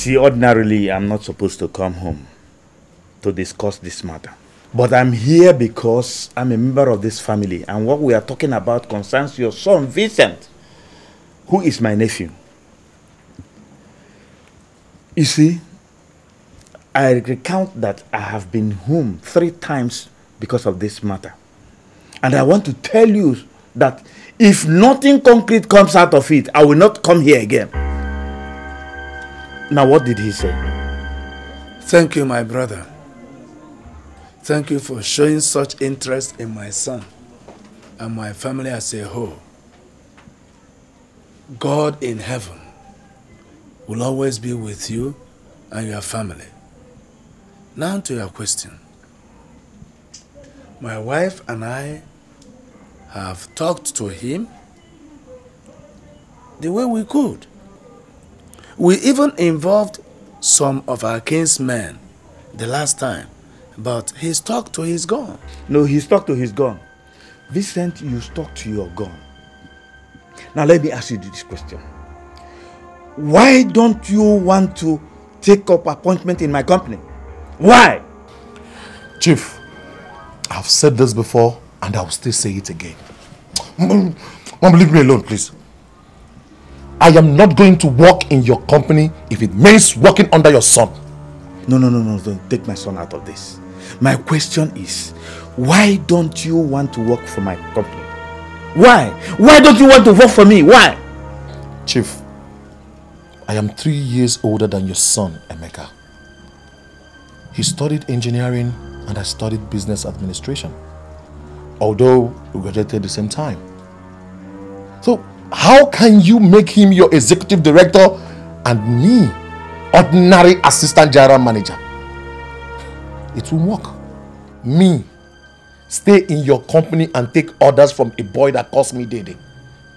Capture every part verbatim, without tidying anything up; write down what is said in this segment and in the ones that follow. see, ordinarily, I'm not supposed to come home to discuss this matter. But I'm here because I'm a member of this family, and what we are talking about concerns your son, Vincent, who is my nephew. You see, I recount that I have been home three times because of this matter. And I want to tell you that if nothing concrete comes out of it, I will not come here again. Now, what did he say? Thank you, my brother. Thank you for showing such interest in my son and my family as a whole. God in heaven will always be with you and your family. Now to your question. My wife and I have talked to him the way we could. We even involved some of our kinsmen the last time. But he's talked to his God. No, he's talked to his God. Vincent, you talked to your God. Now let me ask you this question. Why don't you want to take up appointment in my company? Why? Chief, I've said this before and I'll still say it again. Mom, Mom, leave me alone, please. I am not going to work in your company if it means working under your son. No, no, no, no, don't take my son out of this. My question is, why don't you want to work for my company? Why? Why don't you want to work for me? Why? Chief, I am three years older than your son, Emeka. He studied engineering and I studied business administration. Although we graduated at the same time. So how can you make him your executive director and me ordinary assistant general manager? It won't work. Me, stay in your company and take orders from a boy that calls me Dede.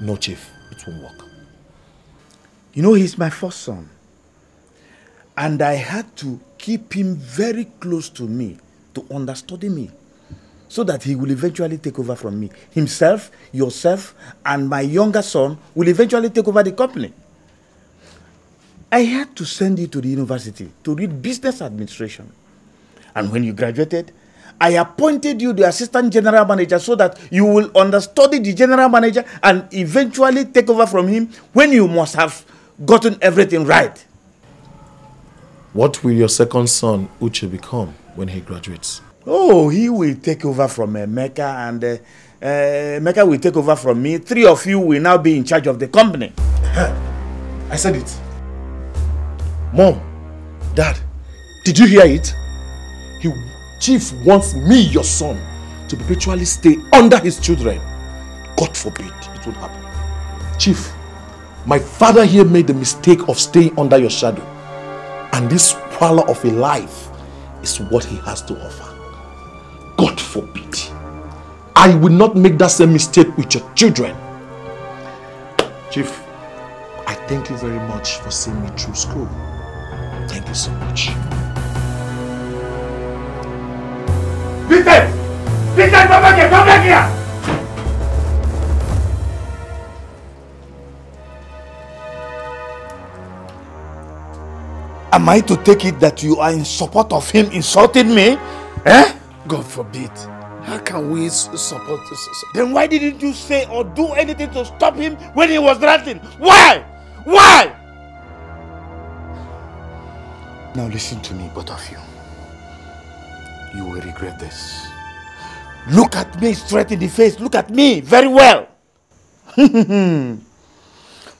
No, Chief, it won't work. You know, he's my first son. And I had to keep him very close to me, to understudy me, so that he will eventually take over from me. Himself, yourself, and my younger son will eventually take over the company. I had to send you to the university to read business administration. And when you graduated, I appointed you the assistant general manager so that you will understudy the general manager and eventually take over from him when you must have gotten everything right. What will your second son, Uche, become when he graduates? Oh, he will take over from Emeka, and uh, uh, Emeka will take over from me. Three of you will now be in charge of the company. I said it. Mom, Dad, did you hear it? He, Chief wants me, your son, to perpetually stay under his children. God forbid it would happen. Chief, my father here made the mistake of staying under your shadow. And this squalor of a life is what he has to offer. God forbid. I will not make that same mistake with your children. Chief, I thank you very much for seeing me through school. Thank you so much. Vincent! Vincent, come back here! Come back here! Am I to take it that you are in support of him insulting me? Eh? God forbid. How can we support this? Then why didn't you say or do anything to stop him when he was ranting? Why? Why? Now listen to me, both of you. You will regret this. Look at me straight in the face. Look at me very well. You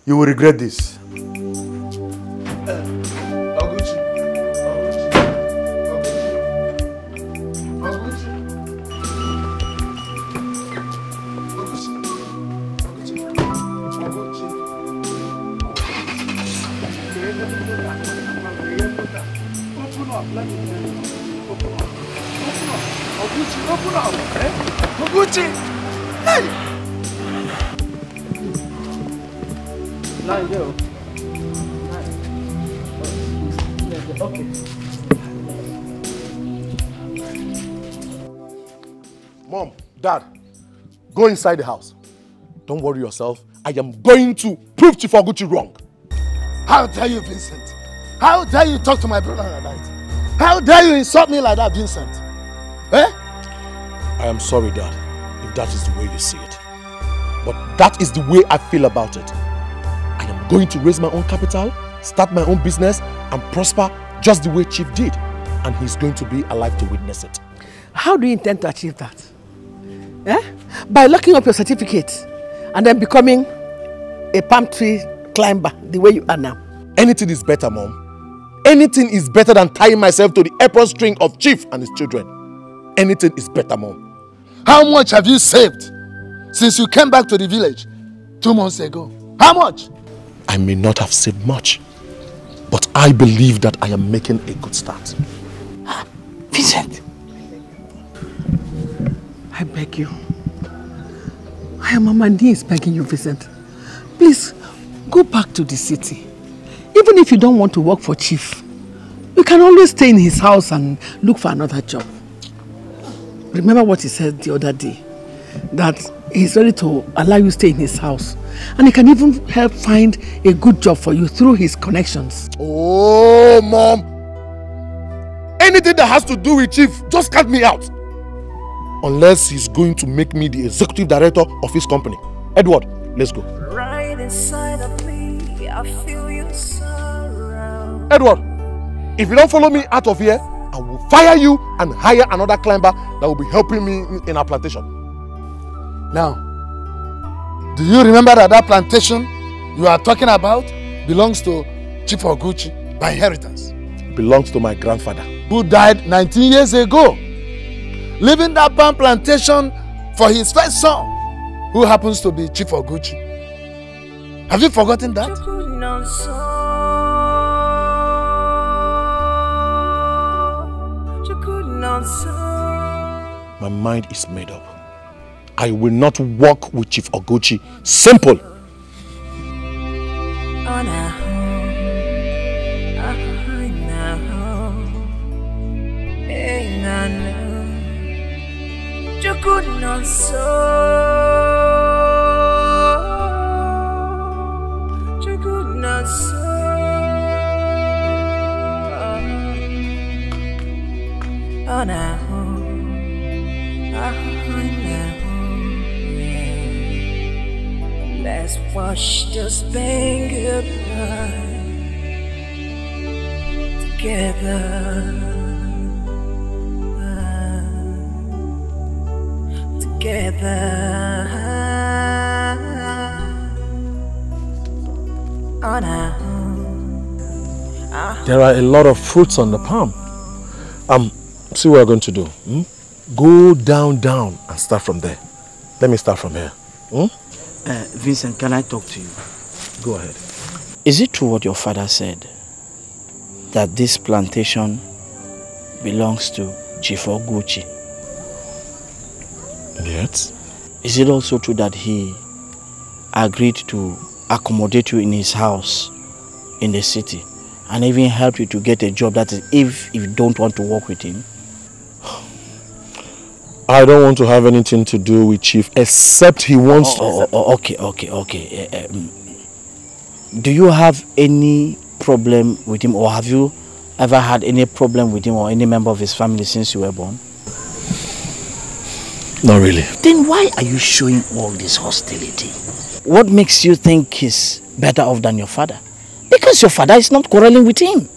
will regret this. Open up! Oguchi, open up! Oguchi! Hey! Nine, go. Nine. Okay. Mom, Dad, go inside the house. Don't worry yourself. I am going to prove Chief Oguchi wrong. I'll tell you, Vincent. How dare you talk to my brother like that? How dare you insult me like that, Vincent? Eh? I am sorry, Dad, if that is the way you see it. But that is the way I feel about it. I am going to raise my own capital, start my own business, and prosper just the way Chief did. And he's going to be alive to witness it. How do you intend to achieve that? Eh? By locking up your certificate and then becoming a palm tree climber the way you are now. Anything is better, Mom. Anything is better than tying myself to the apron string of Chief and his children. Anything is better, Mom. How much have you saved since you came back to the village two months ago? How much? I may not have saved much, but I believe that I am making a good start. Vincent, I beg you. I am on my knees begging you, Vincent. Please, go back to the city. Even if you don't want to work for Chief, you can always stay in his house and look for another job. Remember what he said the other day, that he's ready to allow you to stay in his house. And he can even help find a good job for you through his connections. Oh, Mom! Anything that has to do with Chief, just cut me out. Unless he's going to make me the executive director of his company. Edward, let's go. Right inside of me, I feel you surround. Edward, if you don't follow me out of here, I will fire you and hire another climber that will be helping me in our plantation. Now, do you remember that that plantation you are talking about belongs to Chief Oguchi by inheritance? It belongs to my grandfather, who died nineteen years ago, leaving that palm plantation for his first son, who happens to be Chief Oguchi. Have you forgotten that? My mind is made up. I will not work with Chief Oguchi. Simple. Let's watch this thing goodbye together, together on our own. There are a lot of fruits on the palm. Um, see what we're going to do. Hmm? Go down, down, and start from there. Let me start from here. Hmm? Uh, Vincent, can I talk to you? Go ahead. Is it true what your father said? That this plantation belongs to Chief Oguchi? Yes. Is it also true that he agreed to accommodate you in his house in the city and even help you to get a job, that is, if you don't want to work with him? I don't want to have anything to do with Chief, except he wants oh, to... Oh, oh, okay, okay, okay. Um, do you have any problem with him, or have you ever had any problem with him or any member of his family since you were born? Not really. Then why are you showing all this hostility? What makes you think he's better off than your father? Because your father is not quarreling with him.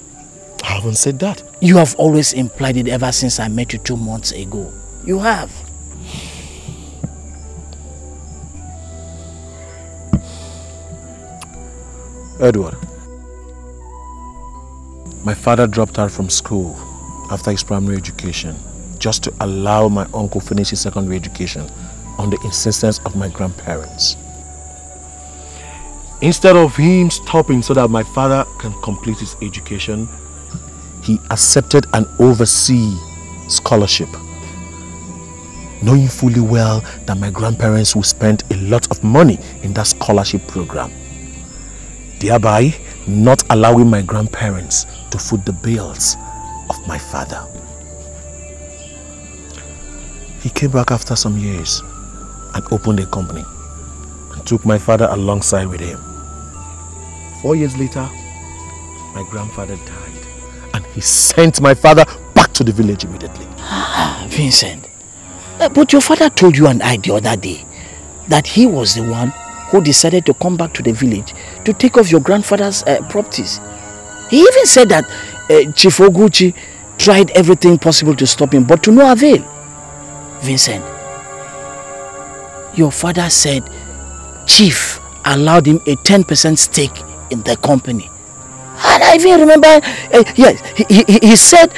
I haven't said that. You have always implied it ever since I met you two months ago. You have. Edward, my father dropped out from school after his primary education just to allow my uncle finish his secondary education on the insistence of my grandparents. Instead of him stopping so that my father can complete his education, he accepted an overseas scholarship, knowing fully well that my grandparents would spend a lot of money in that scholarship program, thereby not allowing my grandparents to foot the bills of my father. He came back after some years and opened a company and took my father alongside with him. Four years later, my grandfather died. And he sent my father back to the village immediately. Ah, Vincent. Uh, but your father told you and I the other day that he was the one who decided to come back to the village to take off your grandfather's uh, properties. He even said that uh, Chief Oguchi tried everything possible to stop him, but to no avail. Vincent, your father said Chief allowed him a ten percent stake in the company. And I even remember, uh, yes, he, he, he said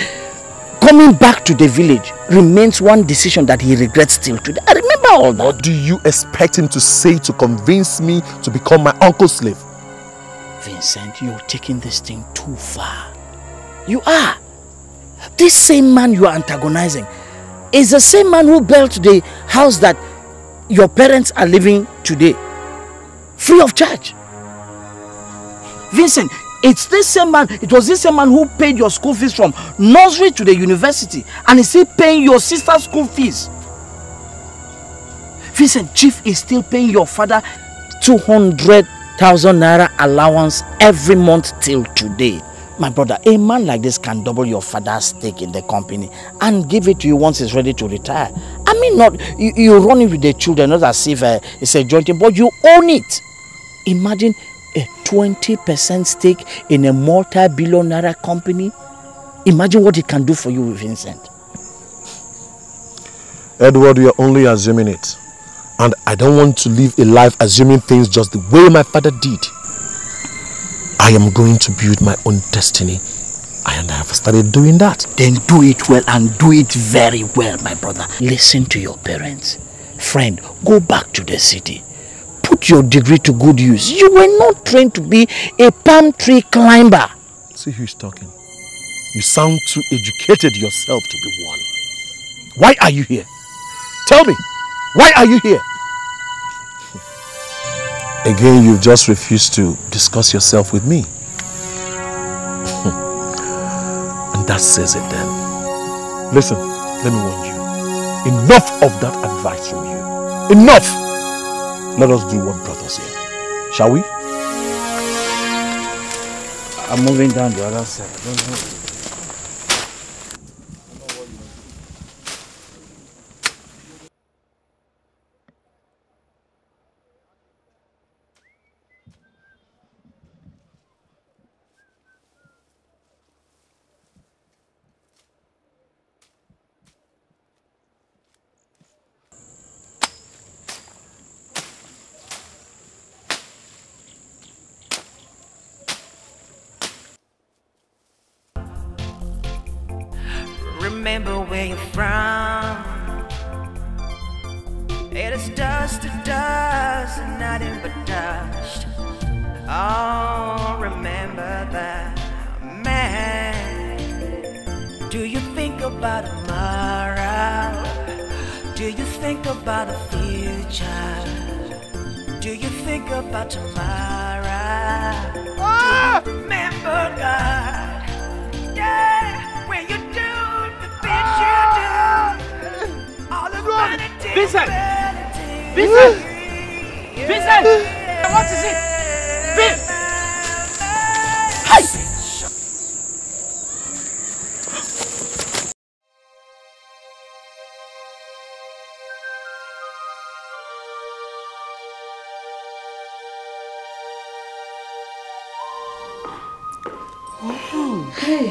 coming back to the village remains one decision that he regrets till today. I remember all that. What do you expect him to say to convince me to become my uncle's slave? Vincent, you're taking this thing too far. You are. This same man you are antagonizing is the same man who built the house that your parents are living today, free of charge. Vincent, it's this same man, it was this same man who paid your school fees from nursery to the university, and is still paying your sister's school fees. Vincent, Chief is still paying your father two hundred thousand naira allowance every month till today. My brother, a man like this can double your father's stake in the company and give it to you once he's ready to retire. I mean, not you, you run it with the children, not as if uh, it's a joint thing, but you own it. Imagine a twenty percent stake in a multi-billion naira company. Imagine what it can do for you, Vincent. Edward, you're only assuming it. And I don't want to live a life assuming things just the way my father did. I am going to build my own destiny, and I have started doing that. Then do it well, and do it very well, my brother. Listen to your parents. Friend, go back to the city. Put your degree to good use. You were not trained to be a palm tree climber. See who is talking. You sound too educated yourself to be one. Why are you here? Tell me, why are you here? Again, you've just refused to discuss yourself with me. And that says it then. Listen, let me warn you. Enough of that advice from you. Enough! Let us do what brought us here. Shall we? I'm moving down the other side. Don't move. Remember where you're from. It is dust to dust and nothing but dust. Oh, remember that, man. Do you think about tomorrow? Do you think about the future? Do you think about tomorrow? Oh! Do you remember God? Yeah, when you do. Vincent! Vincent! Vincent! What is it? Vin! Hi! Wow! Hey!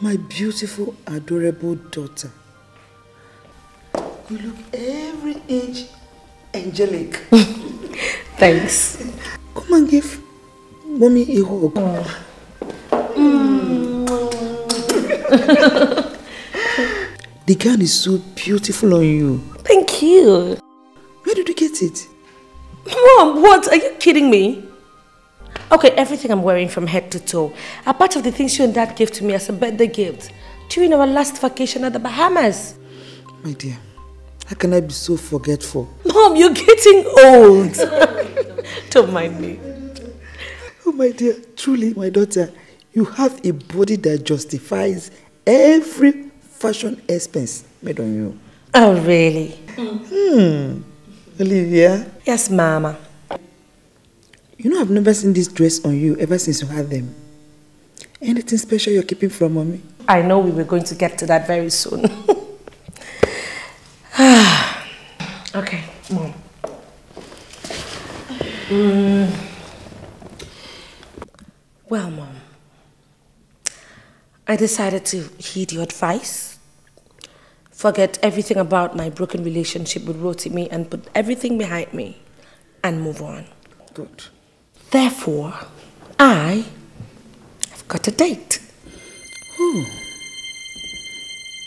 My beautiful, adorable daughter. You look every inch angelic. Thanks. Come and give mommy a hug. Oh. Mm. The gown is so beautiful on you. Thank you. Where did you get it? Mom, what? Are you kidding me? Okay, everything I'm wearing from head to toe, a part of the things you and Dad gave to me as a birthday gift during our last vacation at the Bahamas. My dear. How can I be so forgetful? Mom, you're getting old. Don't mind me. Oh, my dear, truly, my daughter, you have a body that justifies every fashion expense made on you. Oh, really? Hmm. Olivia? Yes, Mama. You know, I've never seen this dress on you ever since you had them. Anything special you're keeping from mommy? I know we were going to get to that very soon. Okay, mom. Mm. Well, mom, I decided to heed your advice. Forget everything about my broken relationship with Rotimi and put everything behind me and move on. Good. Therefore, I have got a date. Hmm.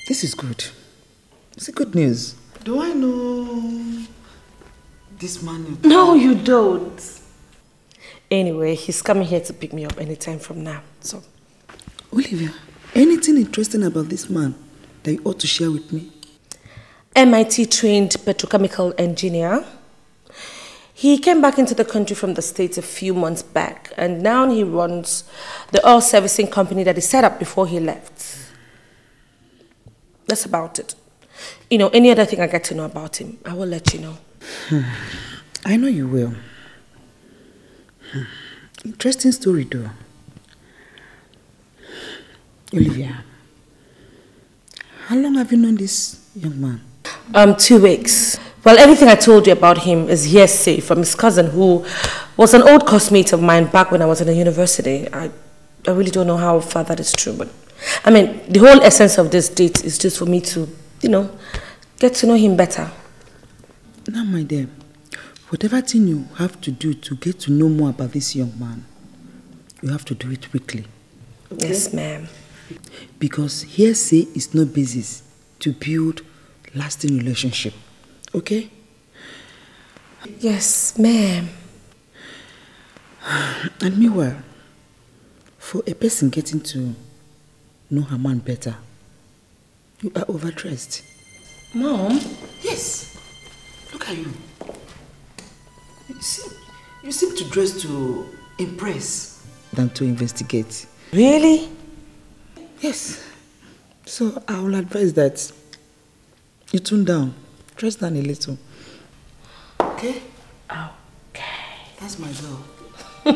This is good. It's good news. Do I know this man? No, you don't. Anyway, he's coming here to pick me up anytime from now, so. Olivia, anything interesting about this man that you ought to share with me? M I T-trained petrochemical engineer. He came back into the country from the States a few months back, and now he runs the oil servicing company that he set up before he left. That's about it. You know, any other thing I get to know about him, I will let you know. Hmm. I know you will. Interesting story, though. Olivia, how long have you known this young man? Um, two weeks. Well, everything I told you about him is hearsay from his cousin, who was an old classmate of mine back when I was in the university. I, I really don't know how far that is true, but I mean, the whole essence of this date is just for me to, you know, get to know him better. Now, my dear, whatever thing you have to do to get to know more about this young man, you have to do it quickly. Okay? Yes, ma'am. Because hearsay is no basis to build lasting relationship. Okay? Yes, ma'am. And meanwhile, for a person getting to know her man better, you are overdressed. Mom? Yes. Look at you. You seem, you seem to dress to impress than to investigate. Really? Yes. So I will advise that you tune down. Dress down a little. Okay? Okay. That's my girl.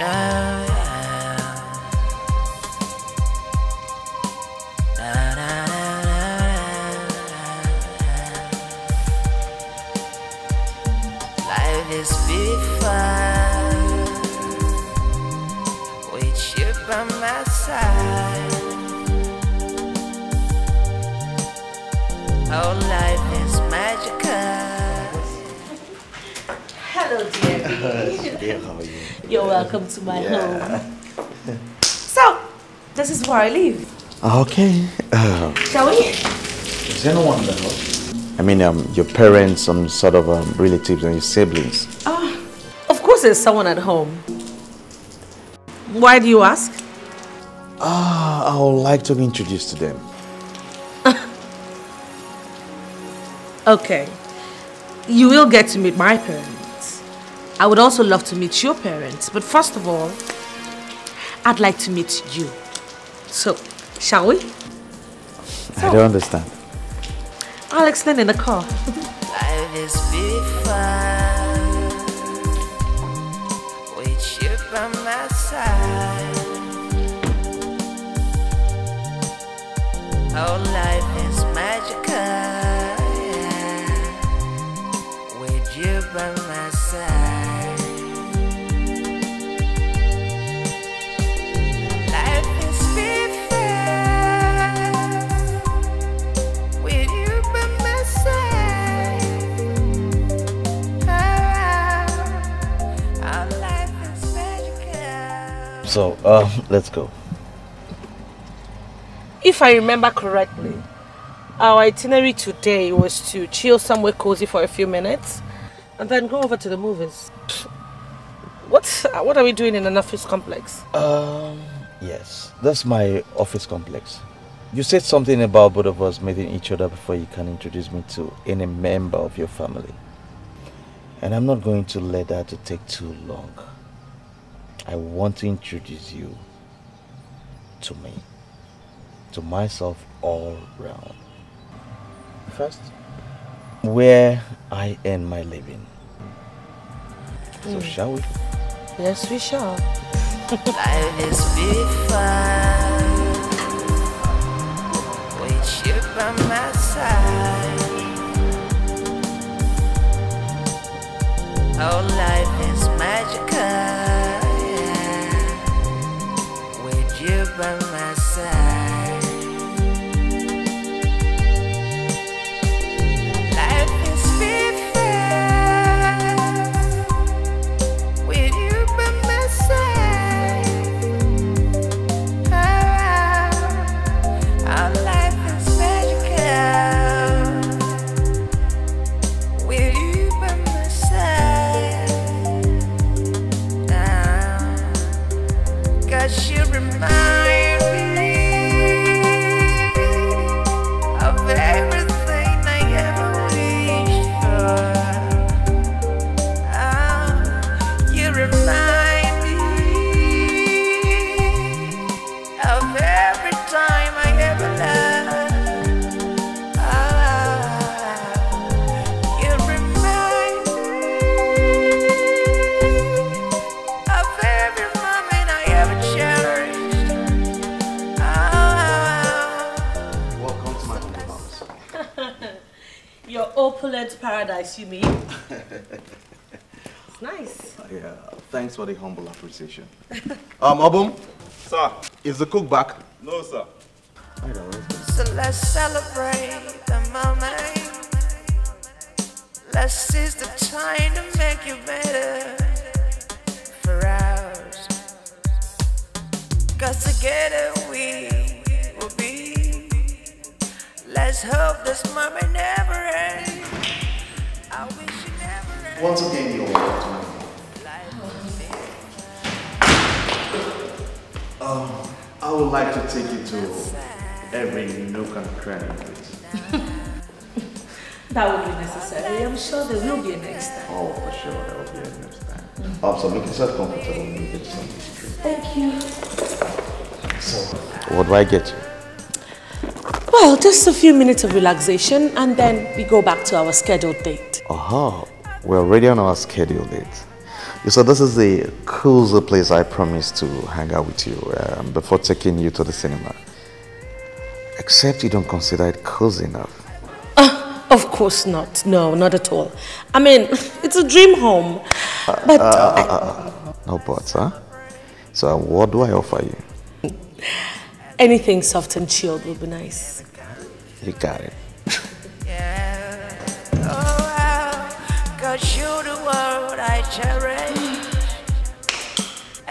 uh. This big fire with you by my side. Our life is magical. Hello, dear. Hello, dear. How are you? You're welcome to my yeah. home. So, this is where I live. Okay. Uh, Shall we? Is anyone in the house? I mean, um, your parents, some sort of um, relatives, and your siblings. Oh, of course there's someone at home. Why do you ask? Ah, uh, I would like to be introduced to them. Okay. You will get to meet my parents. I would also love to meet your parents, but first of all, I'd like to meet you. So, shall we? So. I don't understand. I'll explain in the car. Life is big fun with you by my side. Our life is magical, yeah. With you by my side. Life is big fun with you. So, uh, let's go. If I remember correctly, our itinerary today was to chill somewhere cozy for a few minutes and then go over to the movies. What, what are we doing in an office complex? Um, yes, that's my office complex. You said something about both of us meeting each other before you can introduce me to any member of your family. And I'm not going to let that to take too long. I want to introduce you to me, to myself all round. First, where I earn my living. Mm. So shall we? Yes, we shall. Life is big fun with you by my side. Oh, life is magical, yeah, with you by my side. Life is big fun with you by my side. Oh, our life is magical with you by my side. Oh, 'cause you remind me of everything. Opulent paradise, you mean? It's nice. Yeah, thanks for the humble appreciation. um, Obum? Sir? Is the cook back? No, sir. I don't know. So let's celebrate the moment. Let's seize the time to make you better for hours. 'Cause together we will be. Let's hope this moment never ends. I wish it never ends. Once again, you're welcome. Um, I would like to take you to every nook and cranny of it. That would be necessary. I'm sure there will be a next time. Oh, for sure, there will be a next time. Mm-hmm. Um, so look yourself comfortable when you get some history. Thank you. So, what do I get you? Well, just a few minutes of relaxation and then we go back to our scheduled date. Uh-huh. We're already on our scheduled date. So this is the coolest place I promised to hang out with you um, before taking you to the cinema. Except you don't consider it cool enough. Uh, of course not. No, not at all. I mean, it's a dream home. Uh, but... Uh, I... uh, no buts, huh? So what do I offer you? Anything soft and chilled will be nice. You got it. Yeah. Oh, wow. 'Cause you the world I cherish.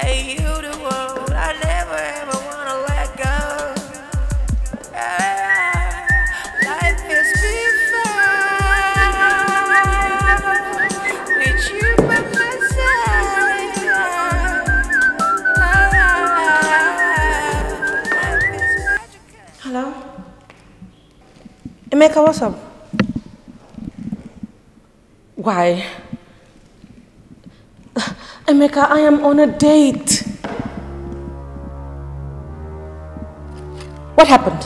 And you the world I never ever want to let go. Yeah. Life is beautiful with you by my side. Hello? Emeka, what's up? Why? Emeka, I am on a date. What happened?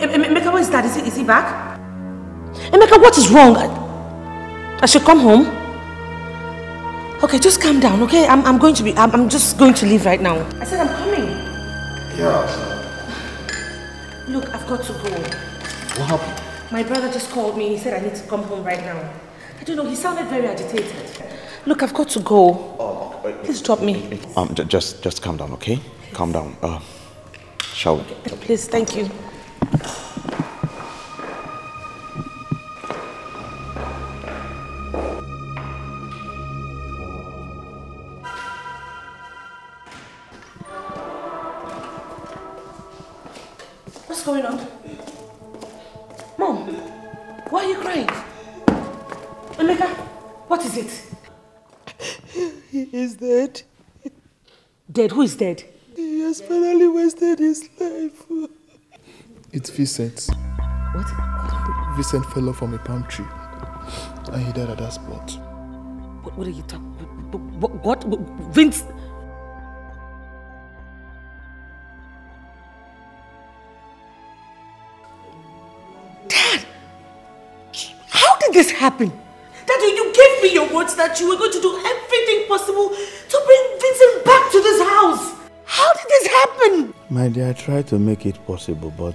Emeka, what is that? Is he, is he back? Emeka, what is wrong? I, I should come home. Okay, just calm down, okay? I'm, I'm going to be, I'm, I'm just going to leave right now. I said I'm coming. Yeah. Look, I've got to go. What happened? My brother just called me. He said I need to come home right now. I don't know. He sounded very agitated. Look, I've got to go. Oh, wait, wait, please drop me. Um, just, just calm down, okay? Please. Calm down. Uh, shall we? Okay, please, thank you. What's going on? Mom, why are you crying? Emeka, what is it? He is dead. Dead? Who is dead? He has finally wasted his life. It's Vincent. What? Vincent fell off from a palm tree and he died at that spot. What, what are you talking about? What? what? Vince? This happened. Daddy, you gave me your words that you were going to do everything anything possible to bring Vincent back to this house. How did this happen? My dear, I tried to make it possible, but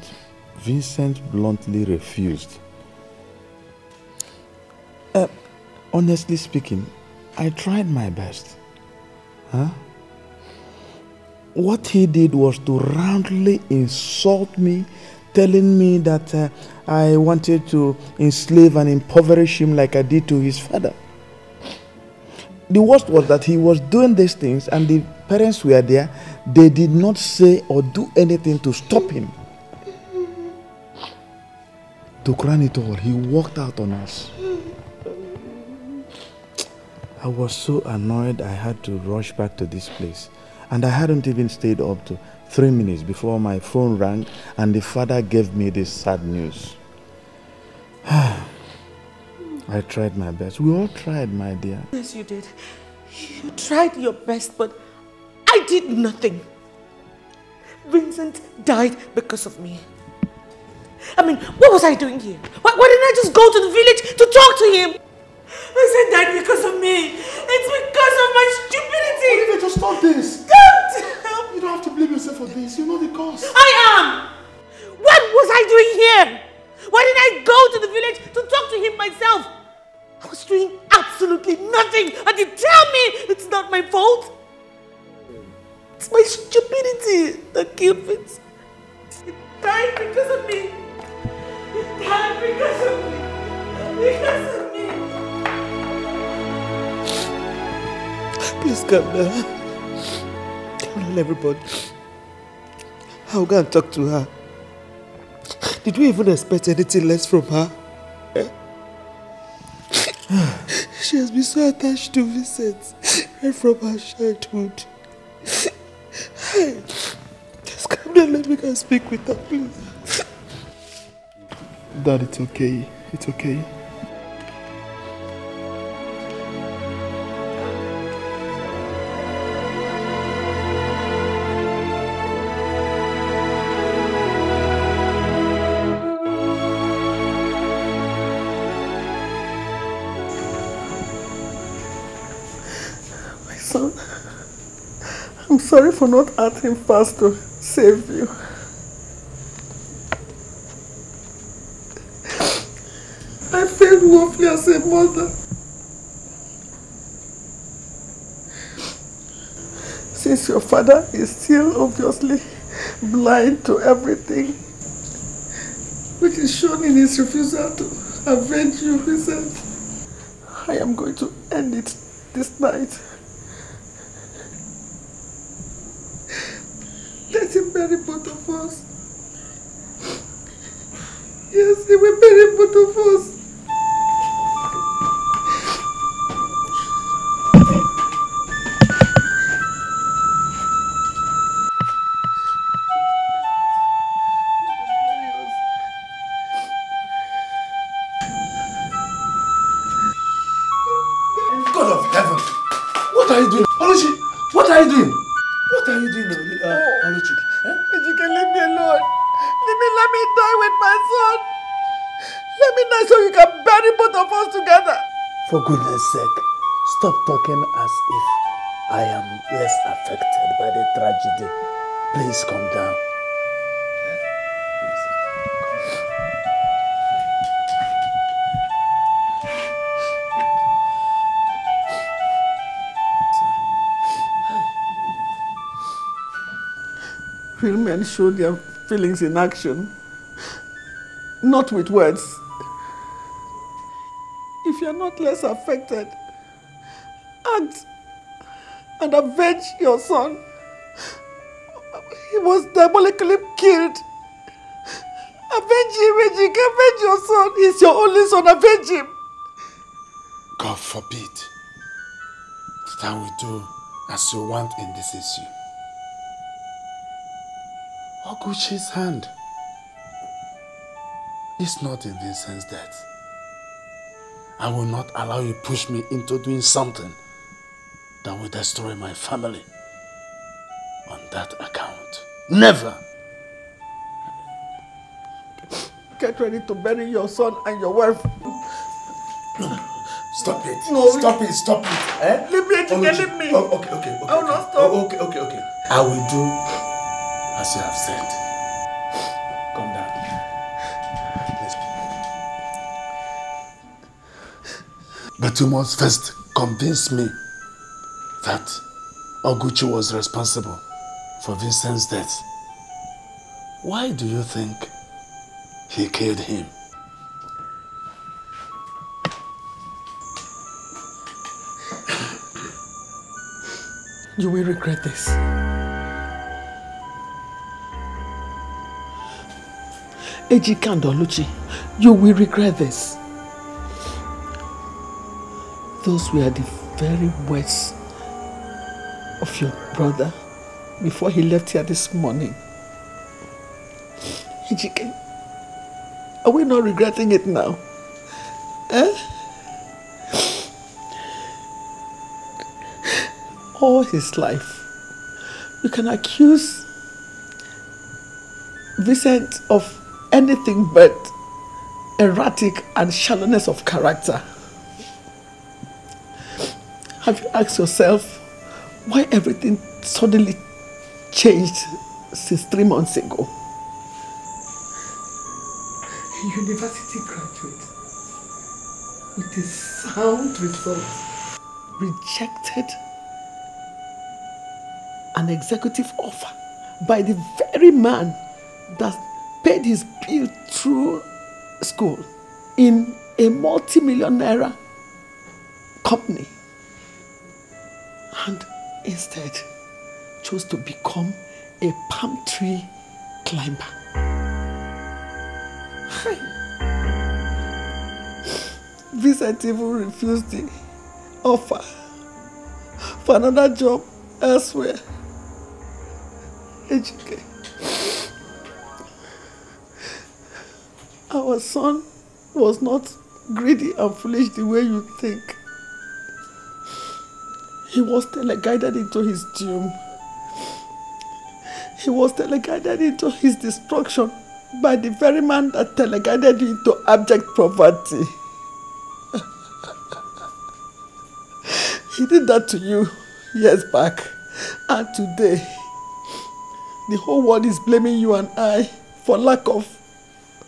Vincent bluntly refused. Uh, honestly speaking, I tried my best. Huh? What he did was to roundly insult me, telling me that uh, I wanted to enslave and impoverish him like I did to his father. The worst was that he was doing these things and the parents were there. They did not say or do anything to stop him. To crown it all, he walked out on us. I was so annoyed I had to rush back to this place. And I hadn't even stayed up to three minutes before my phone rang and the father gave me this sad news. I tried my best. We all tried, my dear. Yes, you did. You tried your best, but I did nothing. Vincent died because of me. I mean, what was I doing here? Why, why didn't I just go to the village to talk to him? Vincent died because of me. It's because of my stupidity. Olivia, just stop this. Don't! You don't have to blame yourself for this. You know the cause. I am. What was I doing here? Why didn't I go to the village to talk to him myself? I was doing absolutely nothing. And you tell me it's not my fault. It's my stupidity that killed Vincent. It died because of me. It died because of me. Because of me. Please come down. Tell everybody. I'll go and talk to her. Did we even expect anything less from her? Eh? She has been so attached to Vincent right from her childhood. Hey, just come down, let me go and speak with her, please. Dad, it's okay. It's okay. Sorry for not acting fast to save you. I failed woefully as a mother. Since your father is still obviously blind to everything, which is shown in his refusal to avenge you, he said, I am going to end it this night. Let him bury both of us. Yes, he will bury both of us. God of heaven, what are you doing? Oluchi, what are you doing? What are you doing now? Uh, Oluchi? Huh? Ejike, leave me alone. Leave me, let me die with my son. Let me die so you can bury both of us together. For goodness sake, stop talking as if I am less affected by the tragedy. Please calm down. Real men show their feelings in action, not with words. If you're not less affected, act and avenge your son. He was diabolically killed. Avenge him, Ejike, avenge your son. He's your only son, avenge him. God forbid that I will do as you want in this issue. Oguchi's hand is not in Vincent's death. I will not allow you to push me into doing something that will destroy my family on that account. Never! Get ready to bury your son and your wife. Stop it. No, stop it. Stop it. Eh? Leave me, Ejike, leave you. me. Oh, okay, okay, okay. I will okay. not stop. Oh, okay, okay, okay. I will do as you have said. Come down. Yes. But you must first convince me that Oguchi was responsible for Vincent's death. Why do you think he killed him? You will regret this. Ejike and Oluchi, you will regret this. Those were the very words of your brother before he left here this morning. Ejike, are we not regretting it now? Eh? All his life, you can accuse Vincent of anything but erratic and shallowness of character. Have you asked yourself why everything suddenly changed since three months ago? A university graduate with a sound result rejected an executive offer by the very man that paid his bill through school in a multi-millionaire company, and instead chose to become a palm tree climber. Hi. Vincent even refused the offer for another job elsewhere. Ejike, our son was not greedy and foolish the way you think. He was teleguided into his doom. He was teleguided into his destruction by the very man that teleguided him into abject poverty. He did that to you years back, and today the whole world is blaming you and I for lack of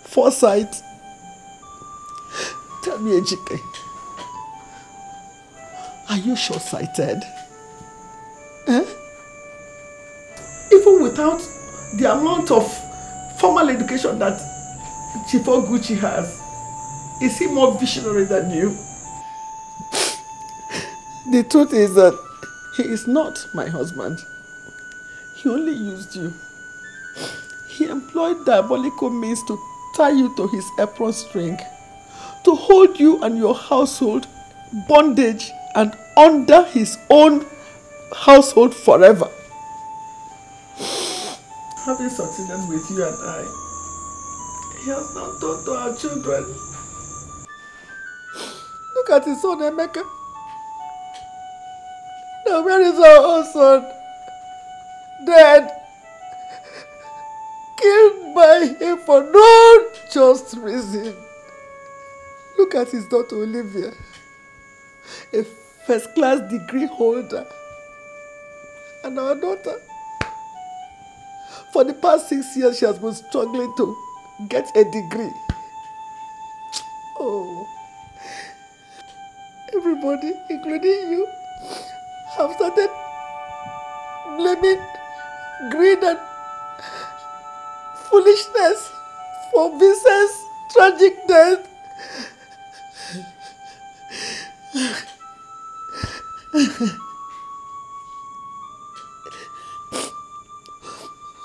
foresight. Tell me, Ejike, are you short-sighted? Eh? Even without the amount of formal education that Chief Oguchi has, is he more visionary than you? The truth is that he is not my husband. He only used you. He employed diabolical means to tie you to his apron string, to hold you and your household bondage and under his own household forever. Having succeeded with you and I, he has not taught to our children. Look at his son, Emeka. Now where is our own son? Dead, killed by him for no just reason. Look at his daughter Olivia, a first-class degree holder, and our daughter. For the past six years, she has been struggling to get a degree. Oh, everybody, including you, have started blaming greed and foolishness for Vincent's tragic death.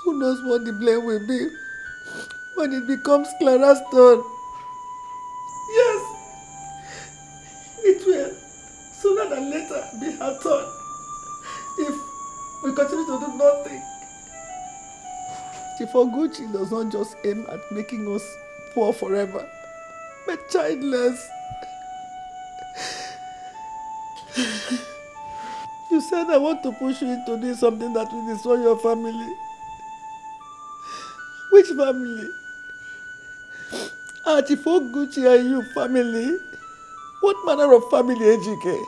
Who knows what the blame will be when it becomes Clara's turn? Yes, it will sooner than later be her turn if we continue to do nothing. Chief Oguchi does not just aim at making us poor forever, but childless. You said I want to push you into doing something that will destroy your family. Which family? Are Chief Oguchi and you family? What manner of family, Ejike?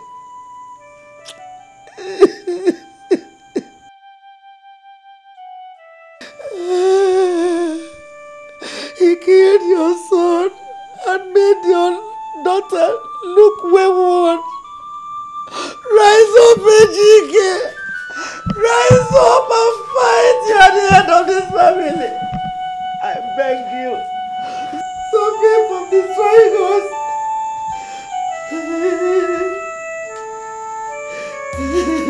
He killed your son and made your daughter look wayward. Rise up, Ejike! Rise up and fight! You are the head of this family. I beg you. Stop him from destroying us. Please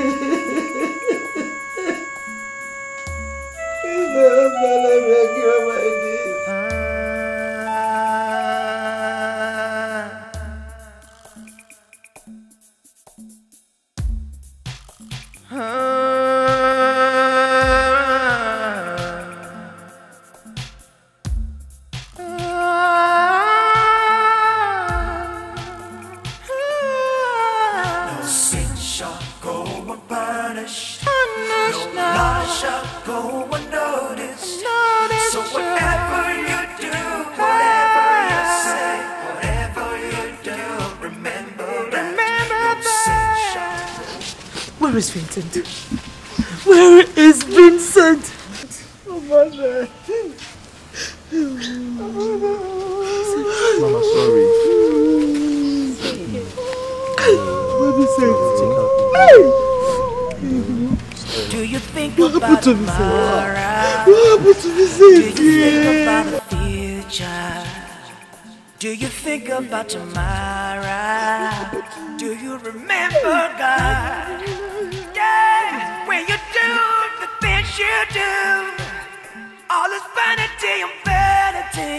don't let me make you my dear. Where is Vincent? Where is Vincent? Oh, mother. Mama, sorry. Where is Vincent? Do you think what about to What happened to Vincent? Do you think about the future? Do you think about tomorrow? Do you remember God? When you do the things you do, all is vanity and vanity.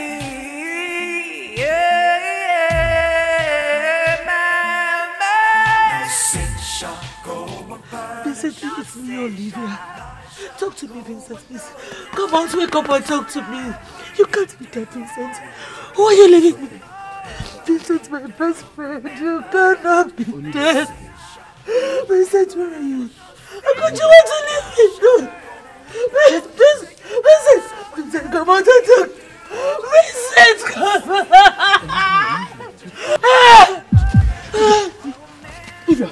Yeah, yeah, mama. Vincent, it's me, Olivia. Talk to me, Vincent, please. Come out, wake up and talk to me. You can't be dead, Vincent. Who are you living with? Vincent's my best friend. You cannot be dead. Vincent, where are you? I got you want to leave me. No. Vincent, Vincent, Vincent, come on, Vincent. Vincent, come on. Olivia.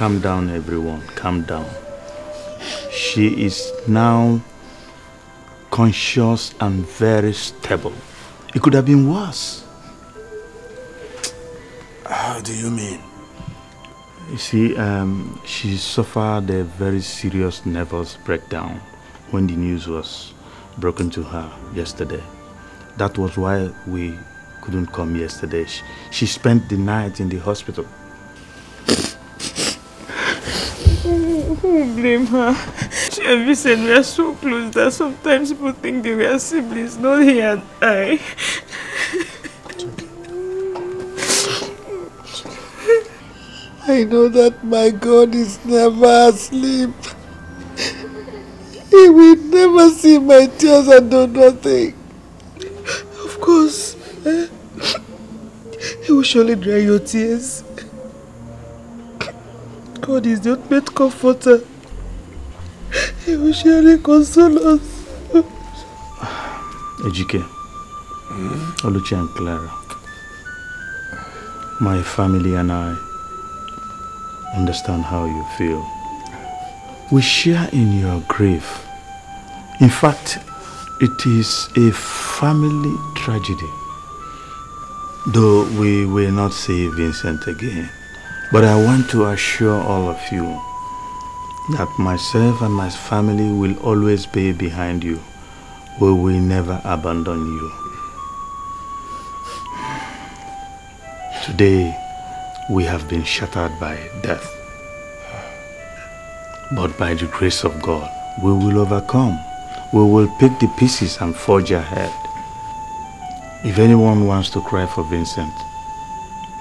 Calm down, everyone. Calm down. She is now conscious and very stable. It could have been worse. How do you mean? You see, um, she suffered a very serious nervous breakdown when the news was broken to her yesterday. That was why we couldn't come yesterday. She, she spent the night in the hospital. Who blame her? She and Vincent were so close that sometimes people think they were siblings, not he and I. I know that my God is never asleep. He will never see my tears and do nothing. Of course, eh? He will surely dry your tears. God is the ultimate comforter. He will surely console us. Ejike, mm? Oluchi and Clara, my family and I understand how you feel. We share in your grief. In fact, it is a family tragedy. Though we will not see Vincent again. But I want to assure all of you that myself and my family will always be behind you. We will never abandon you. Today, we have been shattered by death. But by the grace of God, we will overcome. We will pick the pieces and forge ahead. If anyone wants to cry for Vincent,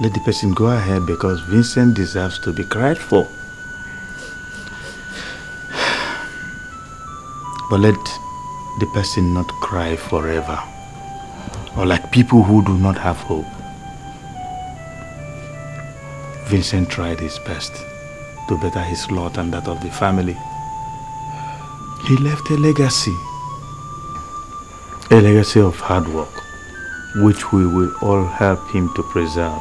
let the person go ahead, because Vincent deserves to be cried for. But let the person not cry forever, or like people who do not have hope. Vincent tried his best to better his lot and that of the family. He left a legacy, a legacy of hard work, which we will all help him to preserve.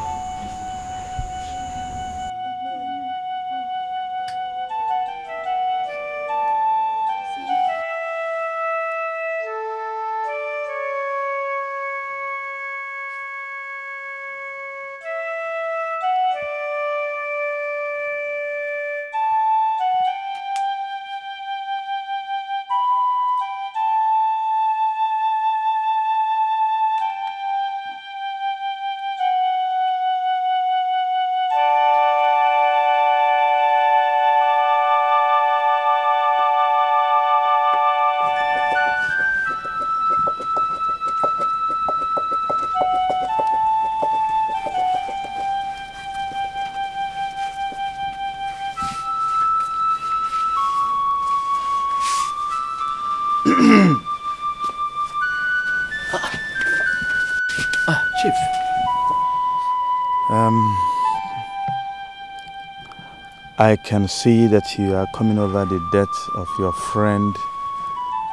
I can see that you are coming over the death of your friend,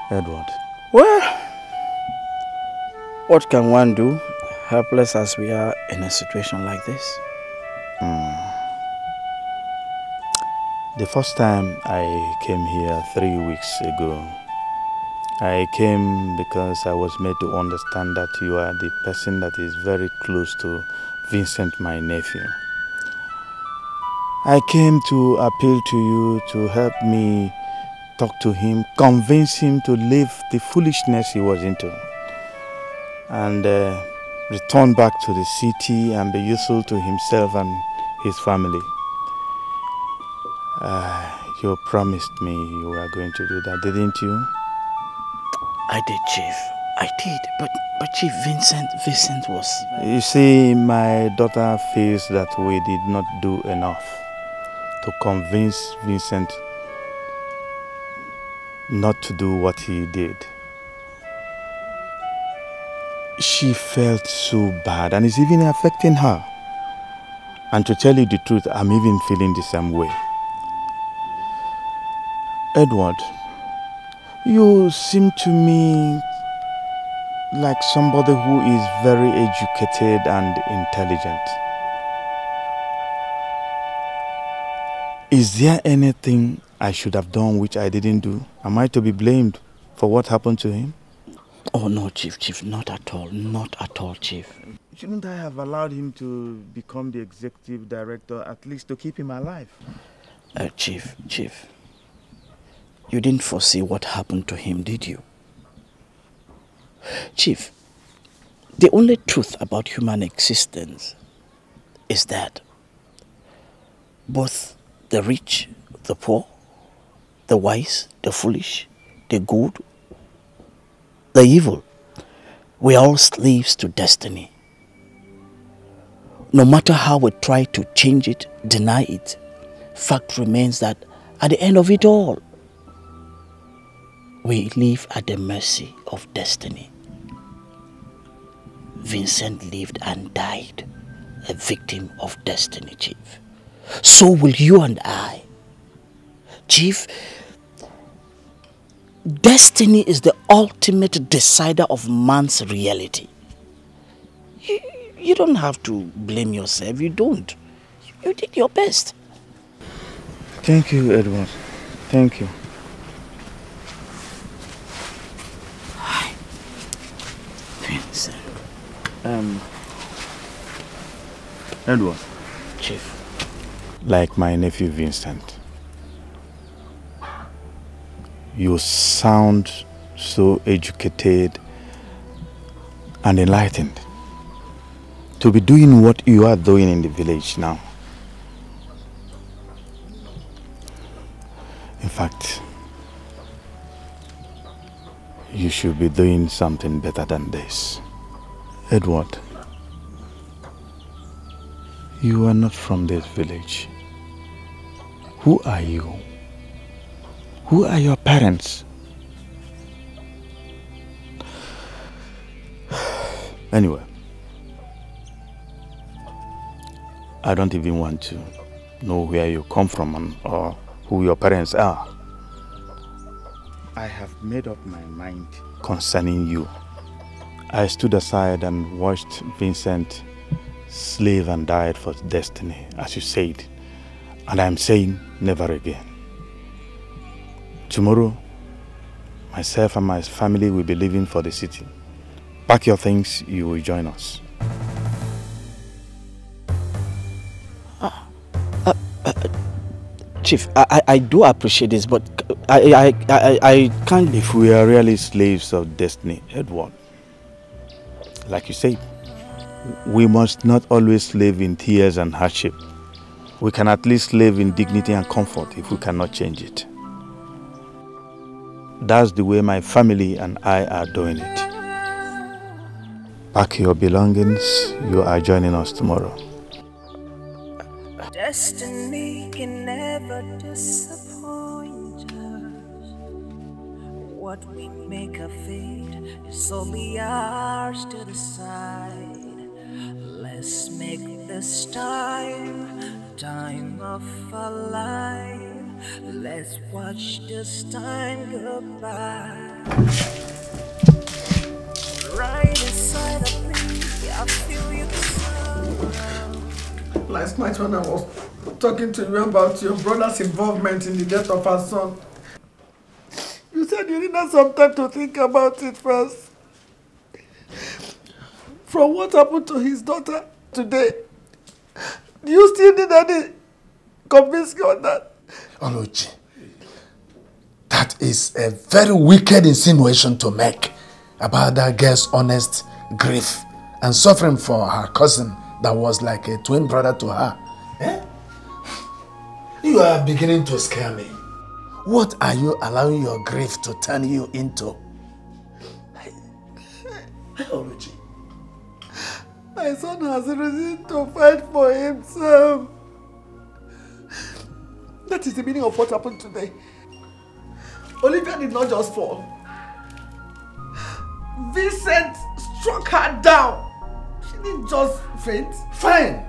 Edward. Well, what can one do, helpless as we are in a situation like this? Mm. The first time I came here three weeks ago, I came because I was made to understand that you are the person that is very close to Vincent, my nephew. I came to appeal to you to help me talk to him, convince him to leave the foolishness he was into and uh, return back to the city and be useful to himself and his family. Uh, you promised me you were going to do that, didn't you? I did, Chief. I did, but, but Chief Vincent, Vincent was... You see, my daughter feels that we did not do enough to convince Vincent not to do what he did. She felt so bad and it's even affecting her. And to tell you the truth, I'm even feeling the same way. Edward, you seem to me like somebody who is very educated and intelligent. Is there anything I should have done which I didn't do? Am I to be blamed for what happened to him? Oh no, Chief, Chief, not at all, not at all, Chief. Shouldn't I have allowed him to become the executive director, at least to keep him alive? Uh, Chief, Chief, you didn't foresee what happened to him, did you? Chief, the only truth about human existence is that both the rich, the poor, the wise, the foolish, the good, the evil, we are all slaves to destiny. No matter how we try to change it, deny it, fact remains that at the end of it all, we live at the mercy of destiny. Vincent lived and died a victim of destiny, Chief. So will you and I. Chief, destiny is the ultimate decider of man's reality. You, you don't have to blame yourself, you don't. You did your best. Thank you, Edward. Thank you. Hi, Vincent. Um, Edward. Chief. Like my nephew Vincent, you sound so educated and enlightened to be doing what you are doing in the village now. In fact, you should be doing something better than this. Edward, you are not from this village. Who are you? Who are your parents? Anyway, I don't even want to know where you come from and, or who your parents are. I have made up my mind concerning you. I stood aside and watched Vincent slave and died for destiny, as you said. And I'm saying never again. Tomorrow, myself and my family will be leaving for the city. Pack your things, you will join us. Uh, uh, uh, Chief, I, I do appreciate this, but I, I, I, I can't... If we are really slaves of destiny, Edward, like you say, we must not always live in tears and hardship. We can at least live in dignity and comfort if we cannot change it. That's the way my family and I are doing it. Pack your belongings. You are joining us tomorrow. Destiny can never disappoint us. What we make of it is only ours to decide. Let's make this time time of our life. Let's watch this time go by. Right inside of me, I feel you somehow. Last night when I was talking to you about your brother's involvement in the death of our son, you said you didn't have some time to think about it first. From what happened to his daughter today, do you still need any convincing on that? Olochi, that is a very wicked insinuation to make about that girl's honest grief and suffering for her cousin that was like a twin brother to her. Eh? You are beginning to scare me. What are you allowing your grief to turn you into? Olochi. My son has risen to fight for himself. That is the meaning of what happened today. Olivia did not just fall. Vincent struck her down. She didn't just faint. Fine.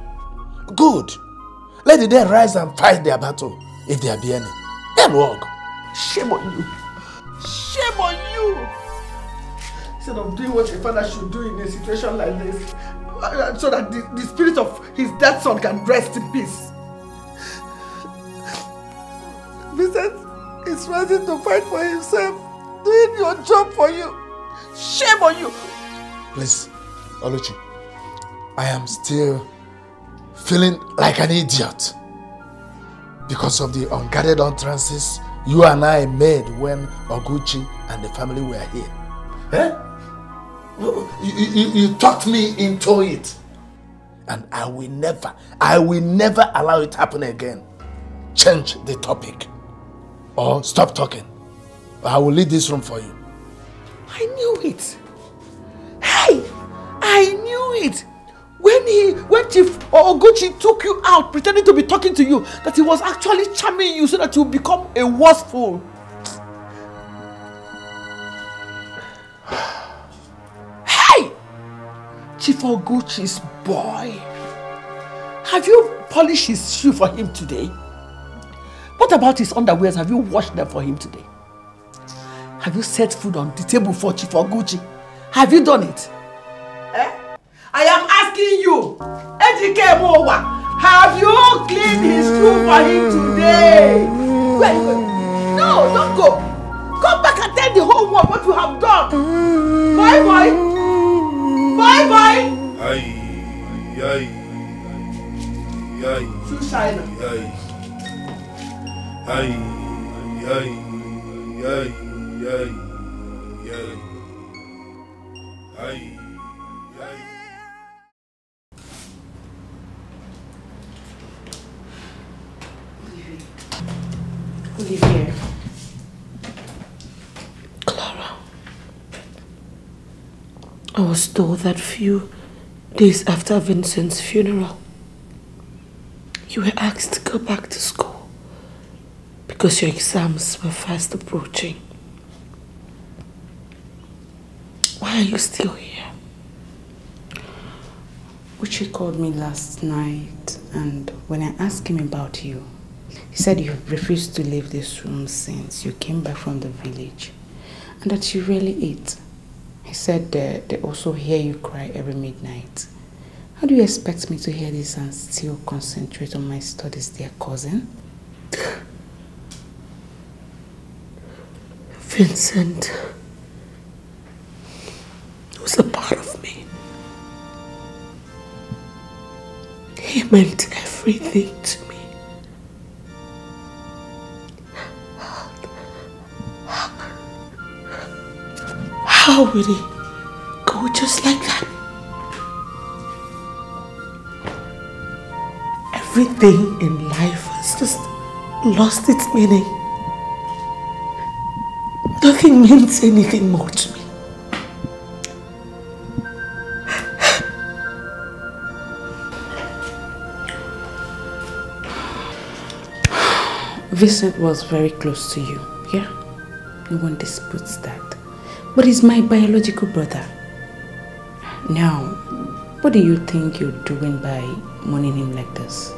Good. Let the dead rise and fight their battle, if there be any. Then walk. Shame on you. Shame on you. Instead of doing what a father should do in a situation like this, so that the, the spirit of his dead son can rest in peace. Vincent is ready to fight for himself, doing your job for you. Shame on you! Please, Oluchi, I am still feeling like an idiot because of the unguarded utterances you and I made when Oguchi and the family were here. Eh? You, you, you talked me into it, and I will never, I will never allow it happen again. Change the topic, or stop talking, or I will leave this room for you. I knew it. Hey, I knew it. When he, when Chief Oguchi took you out, pretending to be talking to you, that he was actually charming you so that you become a worse fool. Chief Oguchi's boy. Have you polished his shoe for him today? What about his underwears? Have you washed them for him today? Have you set food on the table for Chief Oguchi? Have you done it? Eh? I am asking you, Ejike Mowa, have you cleaned his shoe for him today? Wait, wait. No, don't go. Come back and tell the whole world what you have done. Bye, bye. Bye bye! Ay, ay, ay, True China. Ay, ay, ay, ay, ay, ay, ay. Olivia. Clara. I was told that few days after Vincent's funeral, you were asked to go back to school because your exams were fast approaching. Why are you still here? Uche called me last night, and when I asked him about you, he said you have refused to leave this room since you came back from the village, and that you really ate. He said that they also hear you cry every midnight. How do you expect me to hear this and still concentrate on my studies, dear cousin? Vincent was a part of me. He meant everything to me. How would he go just like that? Everything in life has just lost its meaning. Nothing means anything more to me. Vincent was very close to you, yeah? No one disputes that. But he's my biological brother. Now, what do you think you're doing by mourning him like this?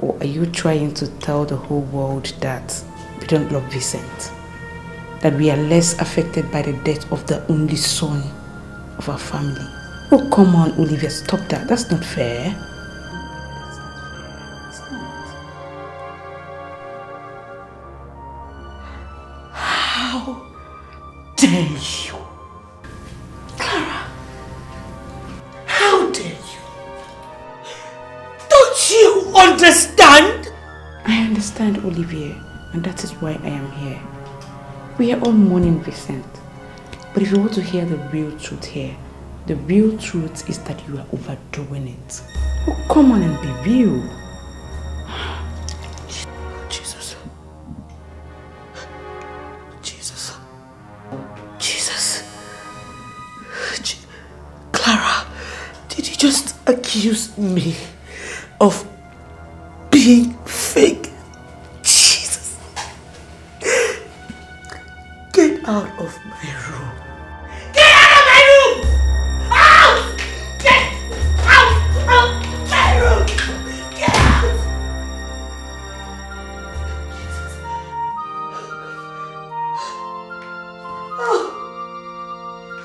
Or are you trying to tell the whole world that we don't love Vincent? That we are less affected by the death of the only son of our family? Oh, come on, Olivia, stop that. That's not fair. Olivia, and that is why I am here. We are all mourning Vincent, but if you want to hear the real truth here, the real truth is that you are overdoing it. Oh, come on and be real. Jesus. Jesus. Jesus. Je Clara, did you just accuse me of being fake? Out of my room. Get out of my room! Out! Get out of my room! Get out! Jesus. Oh.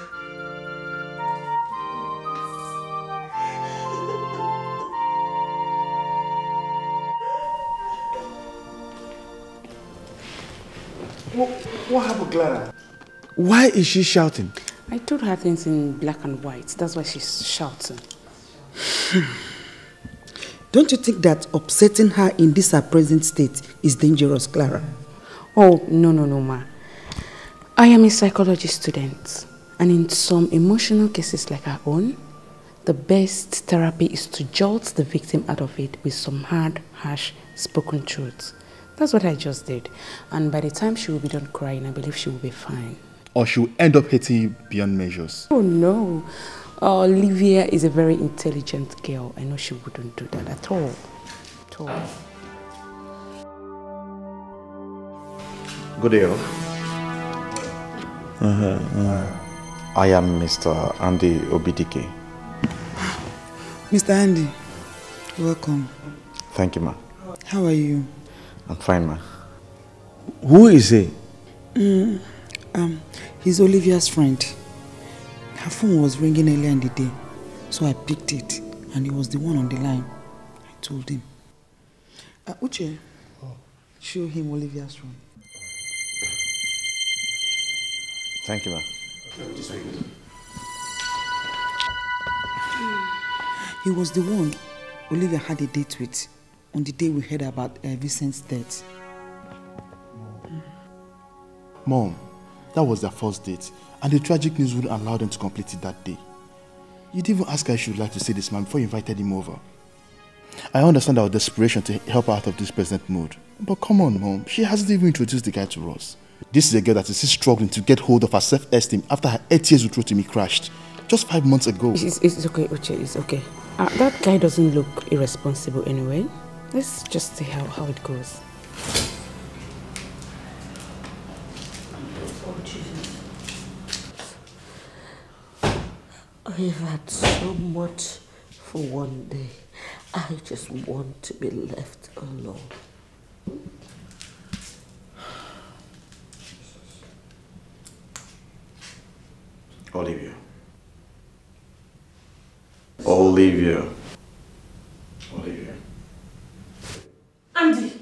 What, what happened, Clara? Why is she shouting? I told her things in black and white. That's why she's shouting. Don't you think that upsetting her in this her present state is dangerous, Clara? Oh, no, no, no, ma. I am a psychology student. And in some emotional cases like our own, the best therapy is to jolt the victim out of it with some hard, harsh, spoken truth. That's what I just did. And by the time she will be done crying, I believe she will be fine. Or she'll end up hating you beyond measures. Oh no, uh, Olivia is a very intelligent girl. I know she wouldn't do that at all, at all. Good day. Uh-huh, uh-huh. I am Mister Andy Obidike. Mister Andy, welcome. Thank you, ma. How are you? I'm fine, ma. Who is he? Mm. Um, he's Olivia's friend. Her phone was ringing earlier in the day, so I picked it, and he was the one on the line. I told him. Uh, Uche, oh. Show him Olivia's room. Thank you, ma'am. He was the one Olivia had a date with on the day we heard about uh, Vincent's death. Mom. That was their first date, and the tragic news wouldn't allow them to complete it that day. You didn't even ask her if she would like to see this man before you invited him over. I understand our desperation to help her out of this present mood, but come on, Mom, she hasn't even introduced the guy to us. This is a girl that is still struggling to get hold of her self-esteem after her eight years with Rotimi crashed, just five months ago. It's, it's okay, Uche, it's okay. Uh, that guy doesn't look irresponsible anyway. Let's just see how, how it goes. I've had so much for one day. I just want to be left alone. Olivia. Olivia. Olivia. Andy!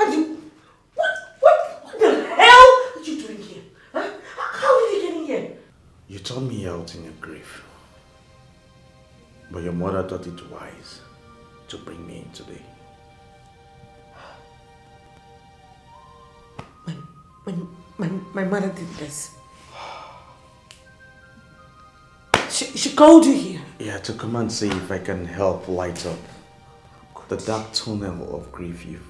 Andy! What, what, what the hell are you doing here? Huh? How did you get in here? You turned me out in your grief. But your mother thought it wise to bring me in today. My, my, my, my mother did this. She, she called you here. Yeah, to come and see if I can help light up the dark tunnel of grief you've,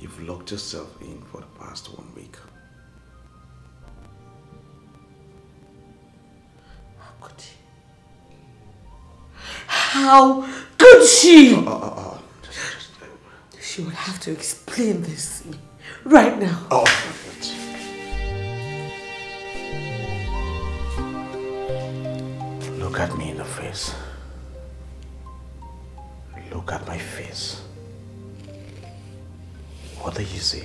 you've locked yourself in for the past one week. How could she? How could she? Oh, oh, oh. Just, just, uh, she would have to explain this to me right now. Oh, perfect. Look at me in the face. Look at my face. What do you see?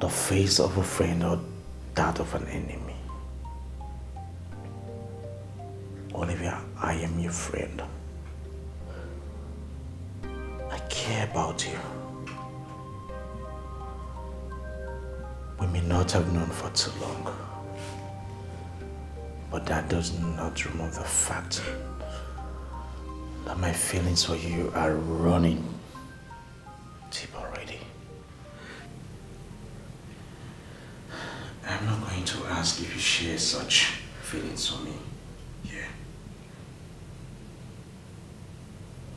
The face of a friend or that of an enemy? Olivia, I am your friend. I care about you. We may not have known for too long, but that does not remove the fact that my feelings for you are running deep already. I'm not going to ask if you share such feelings for me. Yeah.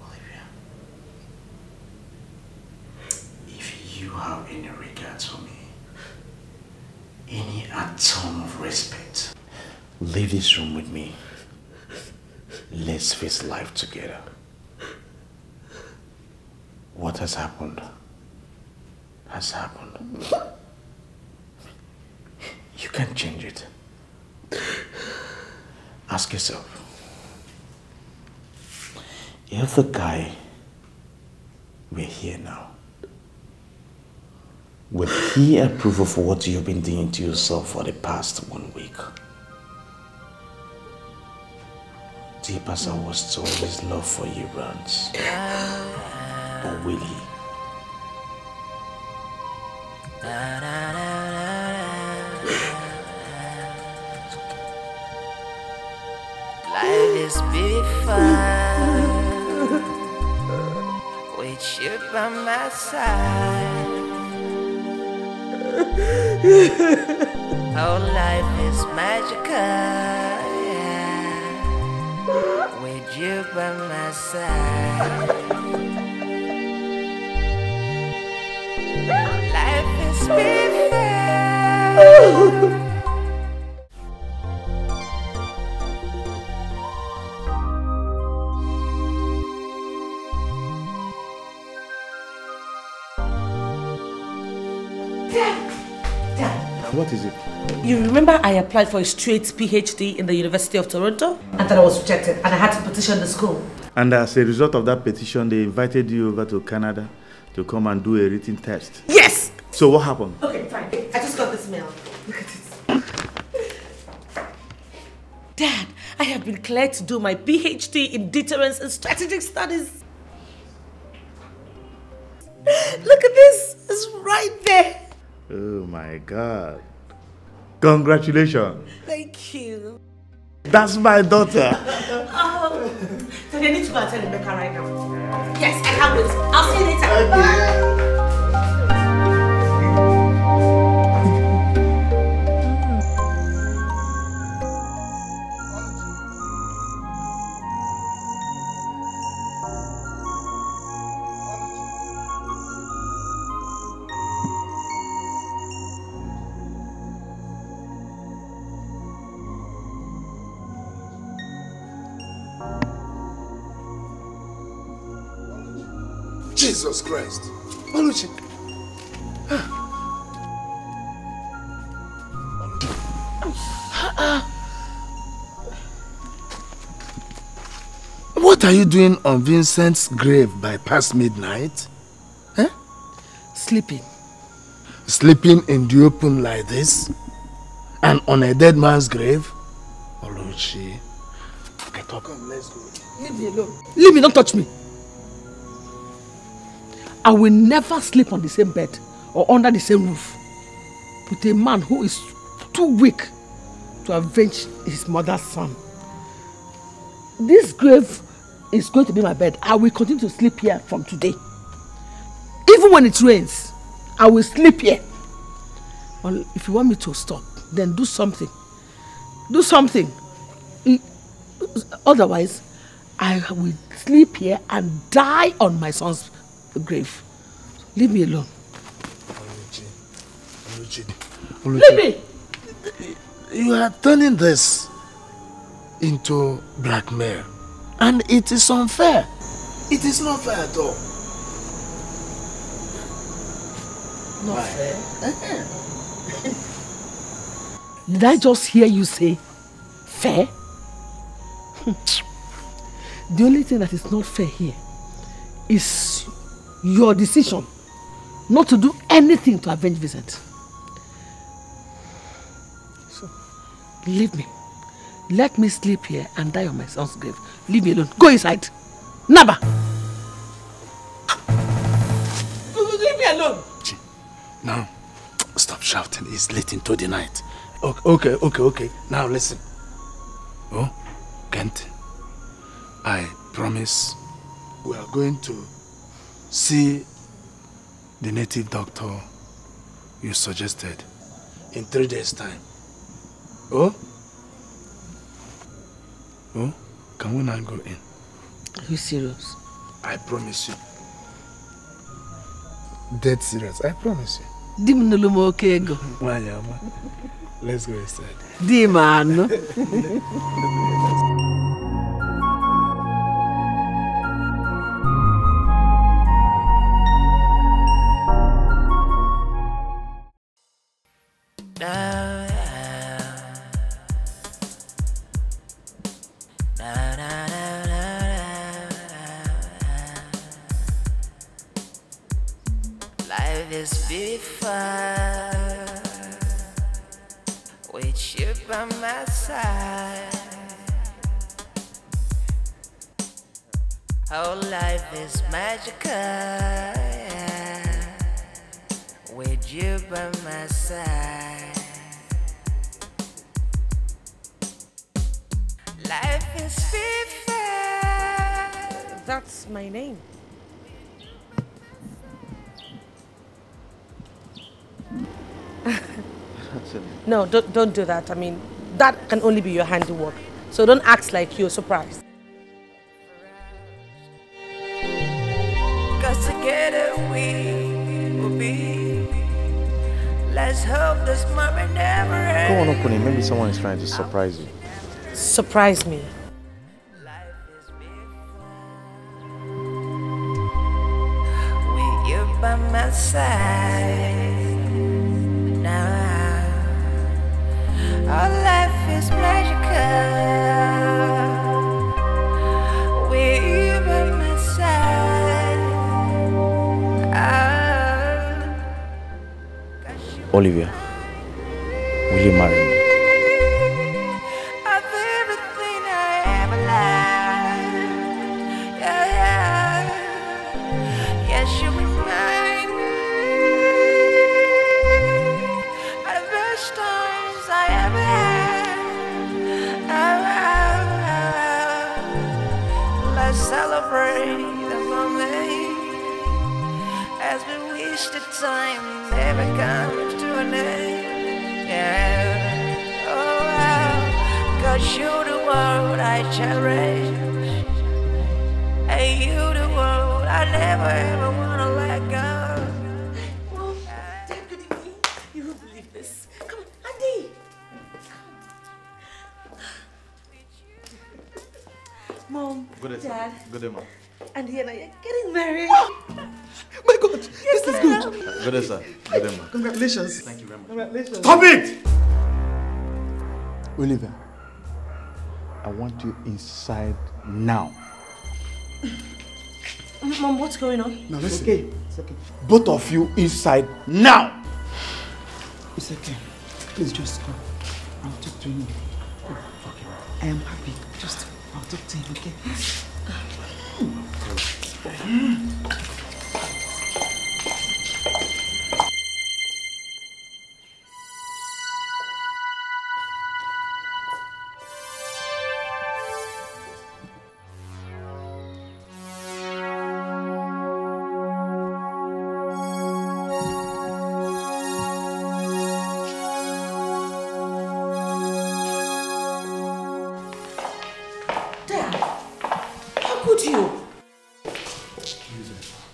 Olivia, if you have any regards for me, any atom of respect, leave this room with me. Let's face life together. What has happened has happened. You can't change it. Ask yourself, if the guy were here now, would he approve of what you've been doing to yourself for the past one week? Deep as I was told his love for you runs, but will he? Life is beautiful with you by my side. Oh, life is magical. With you by my side. Life is beautiful. What is it? You remember I applied for a straight P H D in the University of Toronto? And then I was rejected and I had to petition the school. And as a result of that petition, they invited you over to Canada to come and do a written test. Yes! So what happened? Okay, fine. I just got this mail. Look at it. Dad, I have been cleared to do my P H D in deterrence and strategic studies. Look at this. It's right there. Oh my God. Congratulations. Thank you. That's my daughter. Oh, so I need to go and tell Emeka right now. Yes, I can't wait. I'll see you later. Okay. Jesus Christ! Oluchi! What are you doing on Vincent's grave by past midnight? Eh? Sleeping. Sleeping in the open like this? And on a dead man's grave? Oluchi, get up. Come, let's go. Leave me alone. Leave me, don't touch me. I will never sleep on the same bed or under the same roof with a man who is too weak to avenge his mother's son. This grave is going to be my bed. I will continue to sleep here from today. Even when it rains, I will sleep here. Well, if you want me to stop, then do something. Do something. Otherwise, I will sleep here and die on my son's grave. Leave me alone. Leave me! You are turning this into blackmail. And it is unfair. It is not fair at all. Not Why? Fair? Did I just hear you say fair? The only thing that is not fair here is your decision not to do anything to avenge Vincent. So, leave me. Let me sleep here and die on my son's grave. Leave me alone. Go inside. Naba! Leave me alone! Gee, now, stop shouting. It's late into the night. Okay, okay, okay, okay. Now listen. Oh, Kent, I promise we are going to see the native doctor you suggested in three days' time. Oh? Oh? Can we not go in? Are you serious? I promise you. Dead serious, I promise you. Let's go inside. Dimano. No, don't, don't do that. I mean, that can only be your handiwork. So don't act like you're surprised. Cause together we will be. Let's hope this moment never ends. Go on, Okuni. Maybe someone is trying to surprise you. Surprise me? Olivia, will you marry me? Thank you very much. Congratulations. Stop it! Olivia, I want you inside now. Mom, what's going on? Now listen. It's okay. It's okay. Both of you inside now. It's okay. Please just come. I'll talk to him. Okay. I am happy. Just I'll talk to him. Okay. Mm.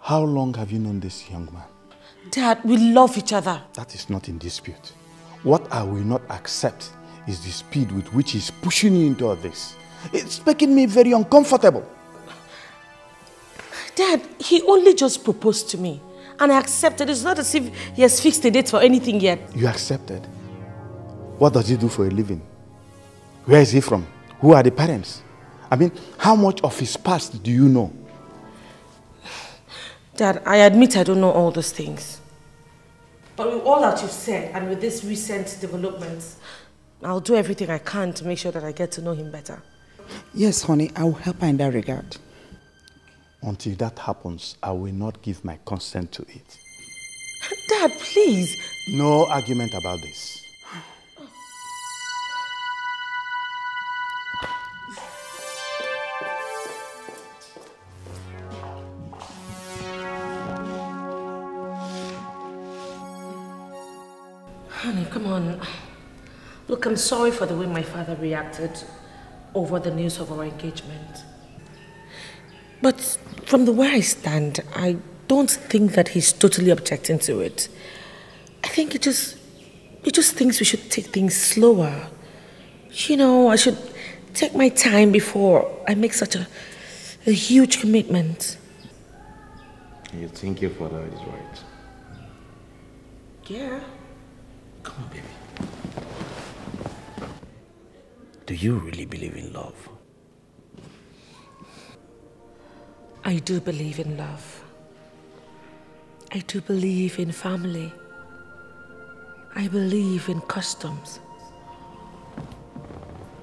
How long have you known this young man? Dad, we love each other. That is not in dispute. What I will not accept is the speed with which he's pushing you into all this. It's making me very uncomfortable. Dad, he only just proposed to me and I accepted. It's not as if he has fixed a date for anything yet. You accepted? What does he do for a living? Where is he from? Who are the parents? I mean, how much of his past do you know? Dad, I admit I don't know all those things. But with all that you've said and with this recent developments, I'll do everything I can to make sure that I get to know him better. Yes, honey, I will help her in that regard. Until that happens, I will not give my consent to it. Dad, please. No argument about this. Honey, come on. Look, I'm sorry for the way my father reacted over the news of our engagement. But from the where I stand, I don't think that he's totally objecting to it. I think he just, he just thinks we should take things slower. You know, I should take my time before I make such a, a huge commitment. You think your father is right? Yeah. Come on, baby. Do you really believe in love? I do believe in love. I do believe in family. I believe in customs.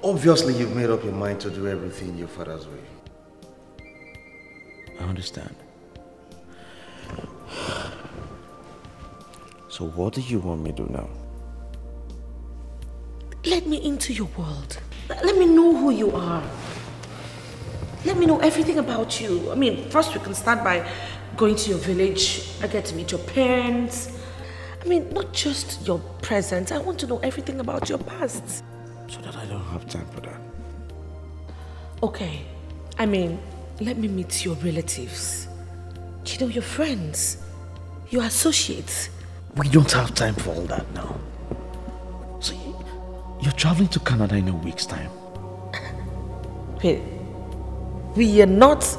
Obviously, you've made up your mind to do everything your father's way. I understand. So what do you want me to do now? Let me into your world. Let me know who you are. Let me know everything about you. I mean, first we can start by going to your village. I get to meet your parents. I mean, not just your present. I want to know everything about your past. So that I don't have time for that. Okay. I mean, let me meet your relatives. You know, your friends, your associates. We don't have time for all that now. You're traveling to Canada in a week's time. Wait, we are not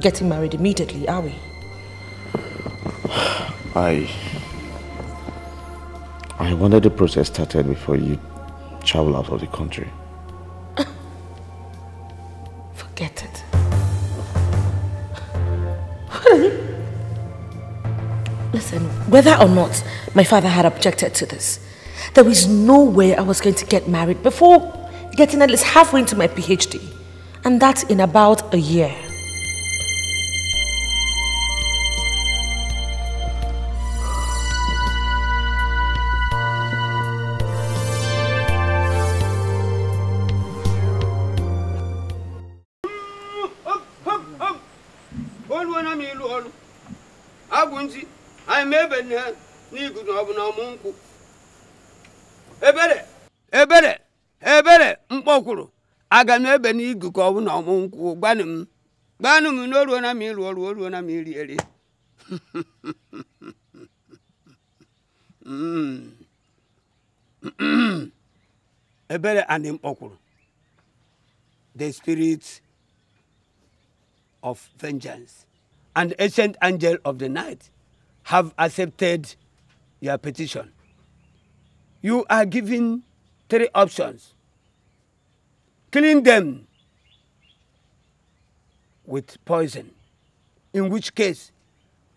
getting married immediately, are we? I... I wanted the process started before you travel out of the country. Forget it. Listen, whether or not my father had objected to this, there was no way I was going to get married before getting at least halfway into my PhD. And that's in about a year. Ebere, ebere, ebere, mkpokuru. Aga m ebe n'igu ka ọ bụ na ọmụ nkwụ gbanụ m. Gbanụ m n'oruo na m ilu oruo oruo na m iri eri. Ebere and mkpokuru. The spirit of vengeance and ancient angel of the night have accepted your petition. You are given three options. Killing them with poison, in which case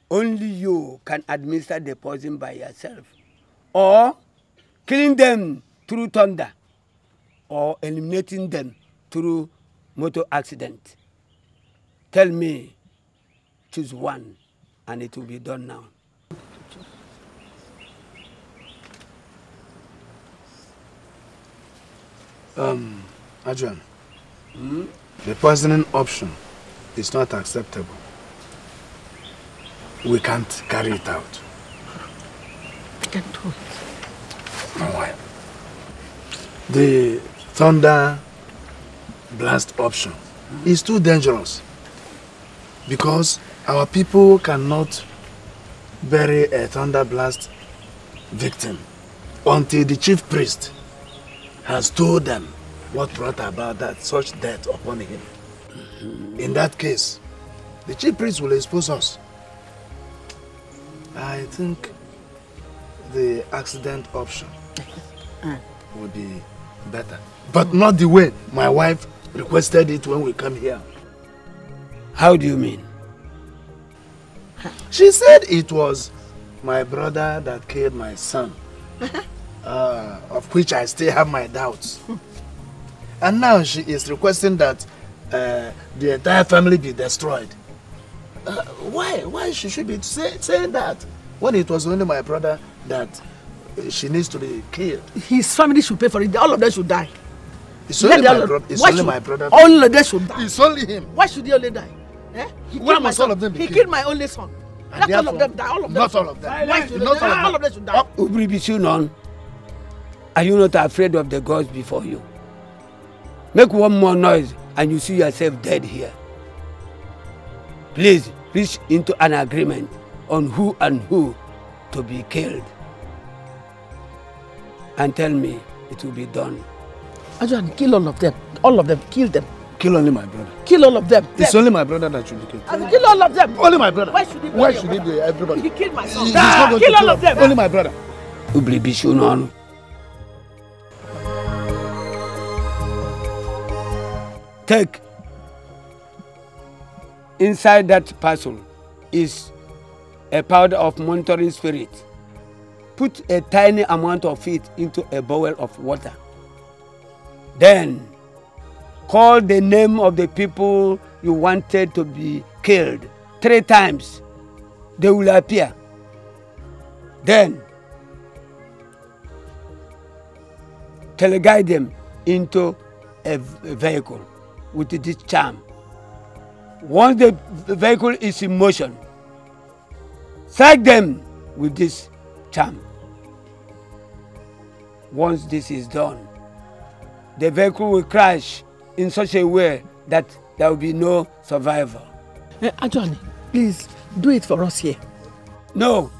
only you can administer the poison by yourself, or killing them through thunder, or eliminating them through motor accident. Tell me, choose one, and it will be done now. Um, Adrian, hmm? The poisoning option is not acceptable. We can't carry it out. I can't do it. No, why? The thunder blast option is too dangerous because our people cannot bury a thunder blast victim until the chief priest has told them what brought about that such death upon him. In that case, the chief priest will expose us. I think the accident option would be better, but not the way my wife requested it when we came here. How do you mean? She said it was my brother that killed my son. Uh, of which I still have my doubts. And now she is requesting that uh, the entire family be destroyed. Uh, why? Why she should be say, saying that when it was only my brother that she needs to be killed? His family should pay for it. All of them should die. It's only, my, all bro it's only should, my brother. All of them should die. It's only him. Why should they only die? Eh? He why must all of them be killed? He killed my only son. Not all of them die. All of them not all of them. Why should not all of them should die? Ubri Bichunon. Are you not afraid of the gods before you? Make one more noise and you see yourself dead here. Please reach into an agreement on who and who to be killed. And tell me it will be done. Ajahn, kill all of them. All of them. Kill them. Kill only my brother. Kill all of them. It's them. Only my brother that should be killed. And kill all of them. Only my brother. Why should he be Why should he be everybody? He killed my son. Nah, kill all of them. Only my brother. Ublibishunon. Take. Inside that parcel is a powder of monitoring spirit. Put a tiny amount of it into a bowl of water. Then call the name of the people you wanted to be killed three times. They will appear. Then teleguide them into a vehicle with this charm. Once the vehicle is in motion, strike them with this charm. Once this is done, the vehicle will crash in such a way that there will be no survivor. Hey, Ajahn, please do it for us here. No,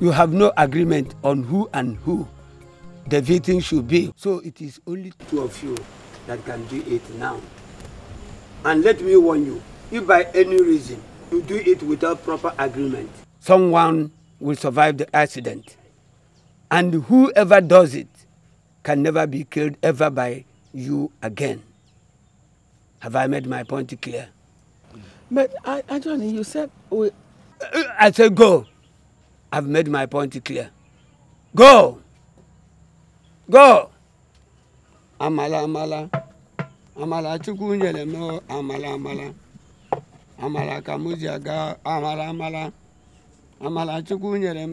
you have no agreement on who and who the victim should be. So it is only two of you that can do it now. And let me warn you, if by any reason you do it without proper agreement, someone will survive the accident. And whoever does it can never be killed ever by you again. Have I made my point clear? But, I, I don't know, you said... We... I said go. I've made my point clear. Go! Go! Amala, amala. Amala chukunyele mo amala amala amala kamuja ga amala amala amala chukunyele.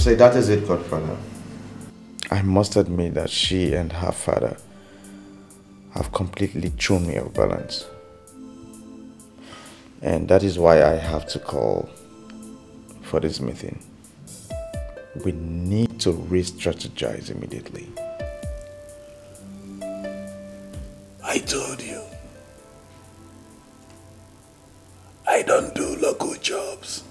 So that is it, Godfather. I must admit that she and her father have completely thrown me off balance, and that is why I have to call for this meeting. We need to re-strategize immediately. I told you. I don't do local jobs.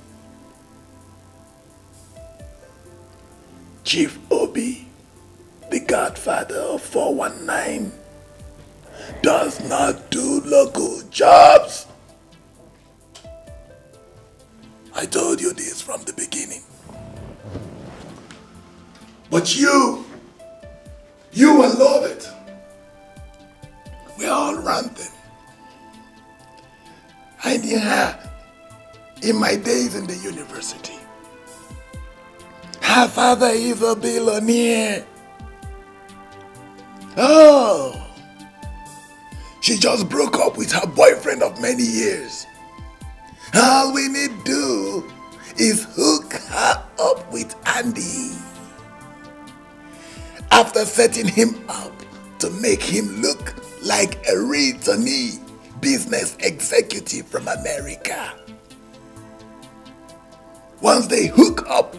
Chief Obi, the godfather of four one nine, does not do local jobs. I told you this from the beginning. But you my days in the university. Her father is a billionaire. Oh, she just broke up with her boyfriend of many years. All we need to do is hook her up with Andy. After setting him up to make him look like a returnee business executive from America. Once they hook up,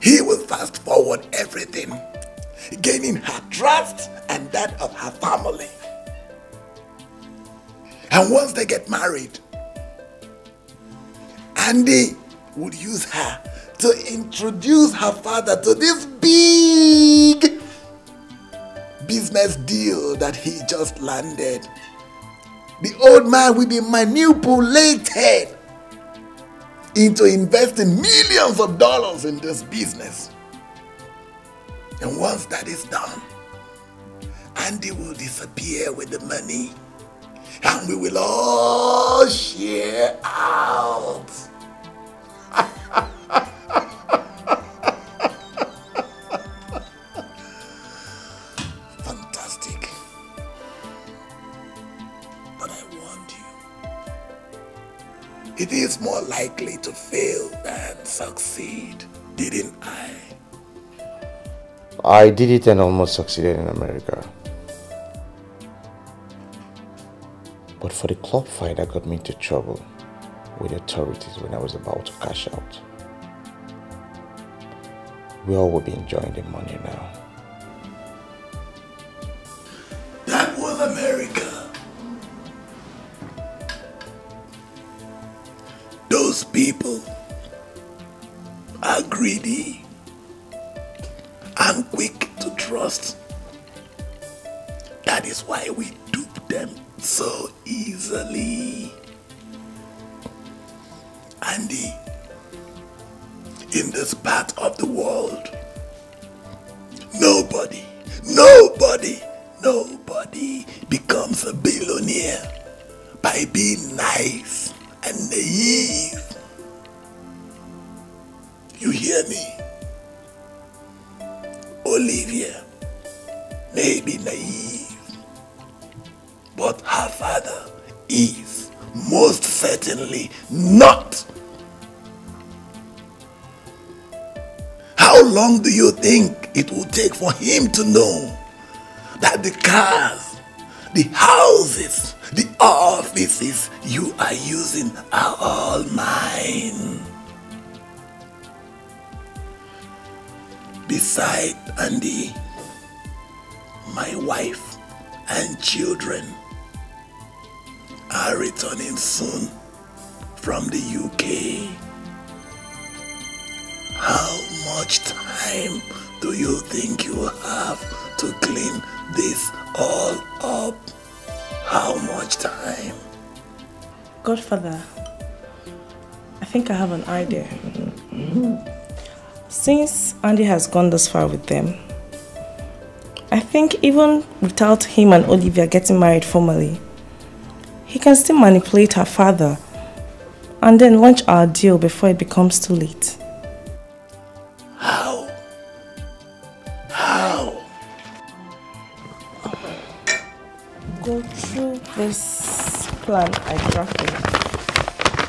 he will fast forward everything, gaining her trust and that of her family. And once they get married, Andy would use her to introduce her father to this big business deal that he just landed. The old man will be manipulated into investing millions of dollars in this business. And once that is done, Andy will disappear with the money and we will all share out. Fantastic. But I warned you, it is more likely to fail than succeed, didn't I? I did it and almost succeeded in America. But for the club fight that got me into trouble with the authorities when I was about to cash out. We all will be enjoying the money now. That was America. Those people are greedy and quick to trust. That is why we dupe them so easily. Andy, in this part of the world, nobody, nobody, nobody becomes a billionaire by being nice and naive. You hear me? Olivia may be naive, but her father is most certainly not. How long do you think it will take for him to know that the cars, the houses, the offices you are using are all mine? Beside Andy, my wife and children are returning soon from the U K. How much time do you think you have to clean this all up? How much time? Godfather, I think I have an idea. Since Andy has gone this far with them, I think even without him and Olivia getting married formally, he can still manipulate her father and then launch our deal before it becomes too late. How? How? Go through this plan I drafted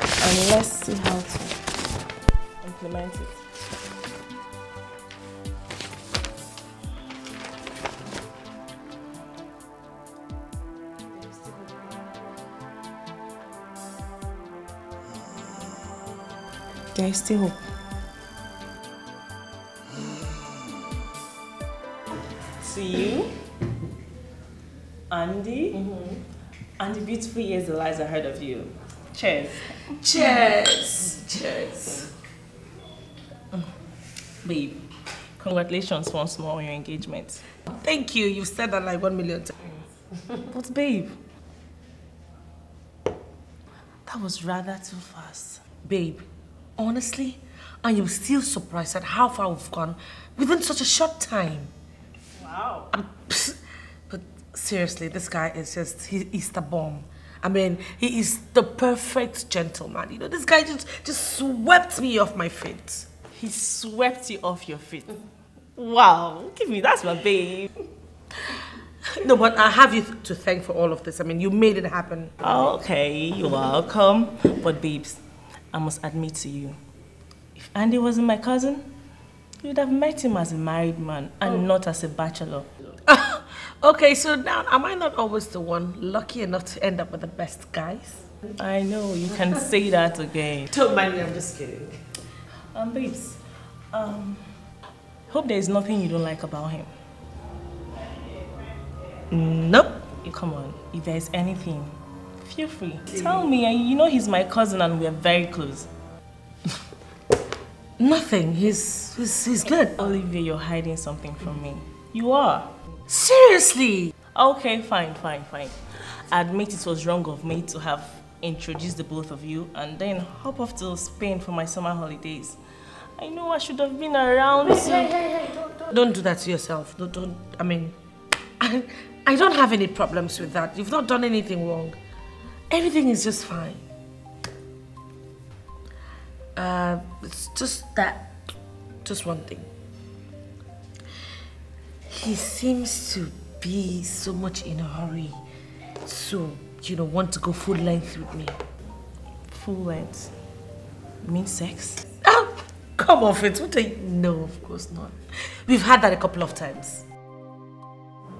and let's see how to implement it. There is still hope. To you, Andy, mm-hmm. and the beautiful years that lies ahead of you. Cheers. Cheers. Cheers. Mm. Babe, congratulations once more on your engagement. Thank you. You've said that like one million times. But babe, that was rather too fast. Babe. Honestly, and you're still surprised at how far we've gone within such a short time. Wow. Um, but seriously, this guy is just, he, he's the bomb. I mean, he is the perfect gentleman. You know, this guy just, just swept me off my feet. He swept you off your feet. Wow, give me, that's my babe. No, but I have you to thank for all of this. I mean, you made it happen. Okay, you're welcome. But babes, I must admit to you, if Andy wasn't my cousin, you'd have met him as a married man and oh. not as a bachelor. Okay, so now, am I not always the one lucky enough to end up with the best guys? I know, you can say that again. Don't mind me, I'm just kidding. Um, babes, um, hope there is nothing you don't like about him. Nope. Come on, if there is anything, feel free. Please. Tell me, you know he's my cousin and we are very close. Nothing, he's, he's, he's good. Olivia, you're hiding something from me. You are. Seriously? Okay, fine, fine, fine. I admit it was wrong of me to have introduced the both of you and then hop off to Spain for my summer holidays. I know I should have been around. Hey, hey, hey, hey, don't, don't. Don't do that to yourself. Don't, don't, I mean, I, I don't have any problems with that. You've not done anything wrong. Everything is just fine. Uh, it's just that, just one thing. He seems to be so much in a hurry, so, you know, want to go full length with me. Full length? You mean sex? Oh, come off it, what are you? No, of course not. We've had that a couple of times.